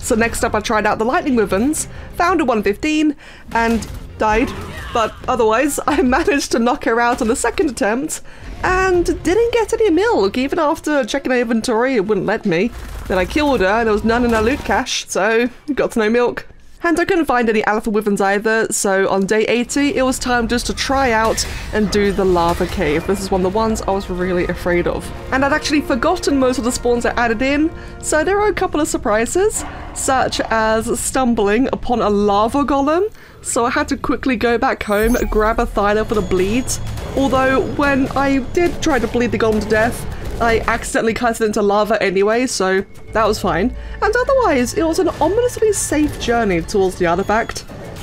So next up I tried out the Lightning Wyverns, found a 115 and died, but otherwise I managed to knock her out on the second attempt and didn't get any milk. Even after checking her inventory, it wouldn't let me. Then I killed her and there was none in her loot cache, so got no milk. And I couldn't find any alpha wyverns either, so on day 80 it was time just to try out and do the lava cave. This is one of the ones I was really afraid of. And I'd actually forgotten most of the spawns I added in, so there are a couple of surprises, such as stumbling upon a lava golem. So I had to quickly go back home, grab a Thyla for the bleeds. Although when I did try to bleed the golem to death, I accidentally cut it into lava anyway, so that was fine. And otherwise, it was an ominously safe journey towards the artifact,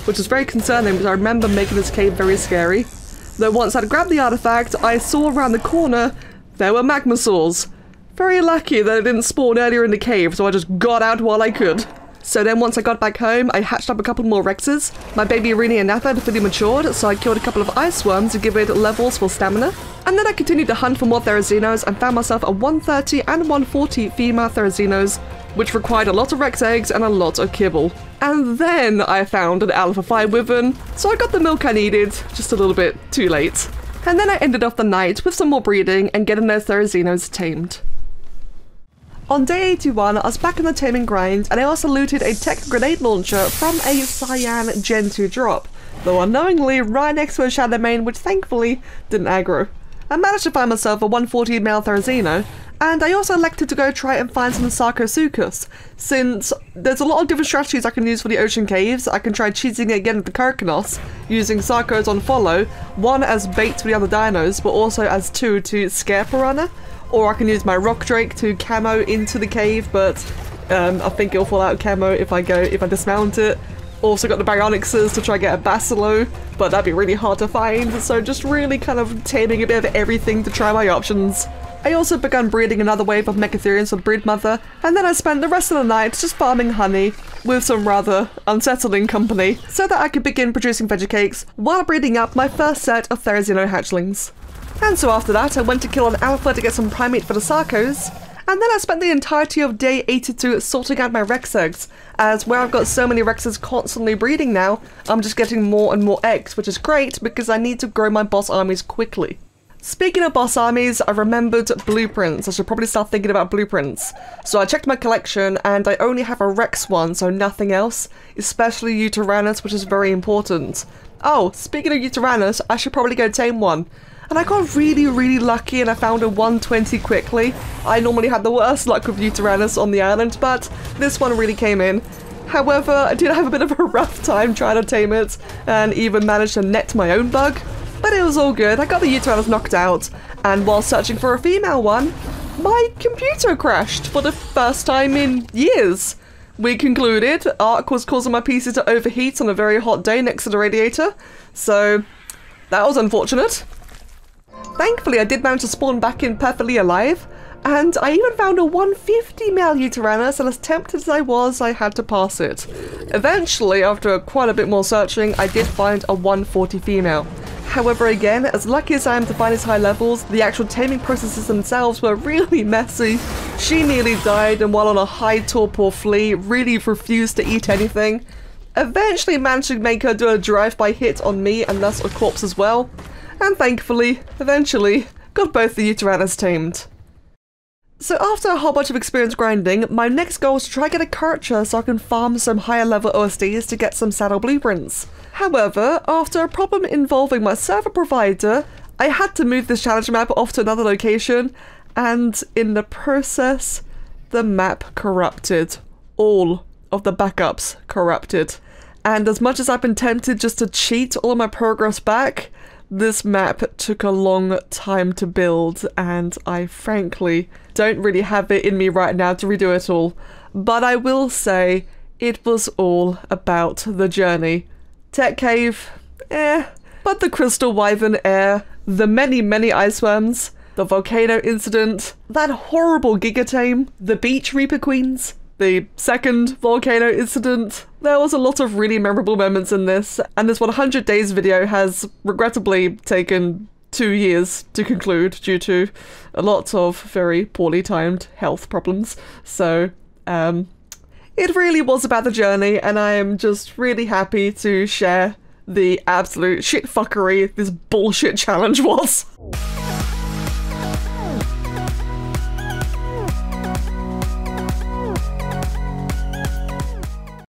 which was very concerning because I remember making this cave very scary. Though once I'd grabbed the artifact, I saw around the corner there were Magmasaurs. Very lucky that it didn't spawn earlier in the cave, so I just got out while I could. So then once I got back home, I hatched up a couple more Rexes. My baby Rhyniognatha had fully matured, so I killed a couple of ice worms to give it levels for stamina. And then I continued to hunt for more Therizinos and found myself a 130 and 140 female Therizinos, which required a lot of Rex eggs and a lot of kibble. And then I found an Alpha Fire Wyvern, so I got the milk I needed, just a little bit too late. And then I ended off the night with some more breeding and getting those Therizinos tamed. On day 81, I was back in the taming grind and I also looted a tech grenade launcher from a Cyan Gen 2 drop, though unknowingly right next to a shadow main which thankfully didn't aggro. I managed to find myself a 140 male Therizino, and I also elected to go try and find some Sarcosuchus, since there's a lot of different strategies I can use for the ocean caves. I can try cheating it again with the Karkinos, using Sarcos on follow, one as bait for the other dinos, but also as two to scare piranha. Or I can use my rock drake to camo into the cave, but I think it'll fall out of camo if I dismount it. Also got the Baryonyxes to try and get a Basilo, but that'd be really hard to find, so just really kind of taming a bit of everything to try my options. I also began breeding another wave of Megatheriums for the breed mother, and then I spent the rest of the night just farming honey with some rather unsettling company, so that I could begin producing veggie cakes while breeding up my first set of Therizino hatchlings. And so after that, I went to kill an alpha to get some primate for the Sarcos, and then I spent the entirety of day 82 sorting out my Rex eggs, as where I've got so many Rexes constantly breeding now, I'm just getting more and more eggs, which is great because I need to grow my boss armies quickly. Speaking of boss armies, I remembered blueprints. I should probably start thinking about blueprints. So I checked my collection and I only have a Rex one, so nothing else, especially Yutyrannus, which is very important. Oh, speaking of Yutyrannus, I should probably go tame one. And I got really lucky and I found a 120 quickly. I normally had the worst luck with Yutyrannus on the island, but this one really came in. However, I did have a bit of a rough time trying to tame it and even managed to net my own bug, but it was all good. I got the Yutyrannus knocked out, and while searching for a female one, my computer crashed for the first time in years. We concluded Arc was causing my PC to overheat on a very hot day next to the radiator, so that was unfortunate. Thankfully, I did manage to spawn back in perfectly alive, and I even found a 150 male Yutyrannus, and as tempted as I was, I had to pass it. Eventually, after quite a bit more searching, I did find a 140 female. However, again, as lucky as I am to find these high levels, the actual taming processes themselves were really messy. She nearly died, and while on a high torpor flea, really refused to eat anything. Eventually managed to make her do a drive-by hit on me, and thus a corpse as well. And thankfully, eventually, got both the Yutyrannus tamed. So after a whole bunch of experience grinding, my next goal is to try get a Karcher so I can farm some higher level OSDs to get some saddle blueprints. However, after a problem involving my server provider, I had to move this challenge map off to another location, and in the process, the map corrupted. All of the backups corrupted. And as much as I've been tempted just to cheat all of my progress back, this map took a long time to build, and I frankly don't really have it in me right now to redo it all. But I will say it was all about the journey. Tech cave, but the Crystal Wyvern air, the many ice worms, the volcano incident, that horrible Giga tame, the beach Reaper Queens, the second volcano incident. There was a lot of really memorable moments in this, and this 100 days video has regrettably taken 2 years to conclude due to a lot of very poorly timed health problems. So it really was about the journey, and I am just really happy to share the absolute shit fuckery this bullshit challenge was.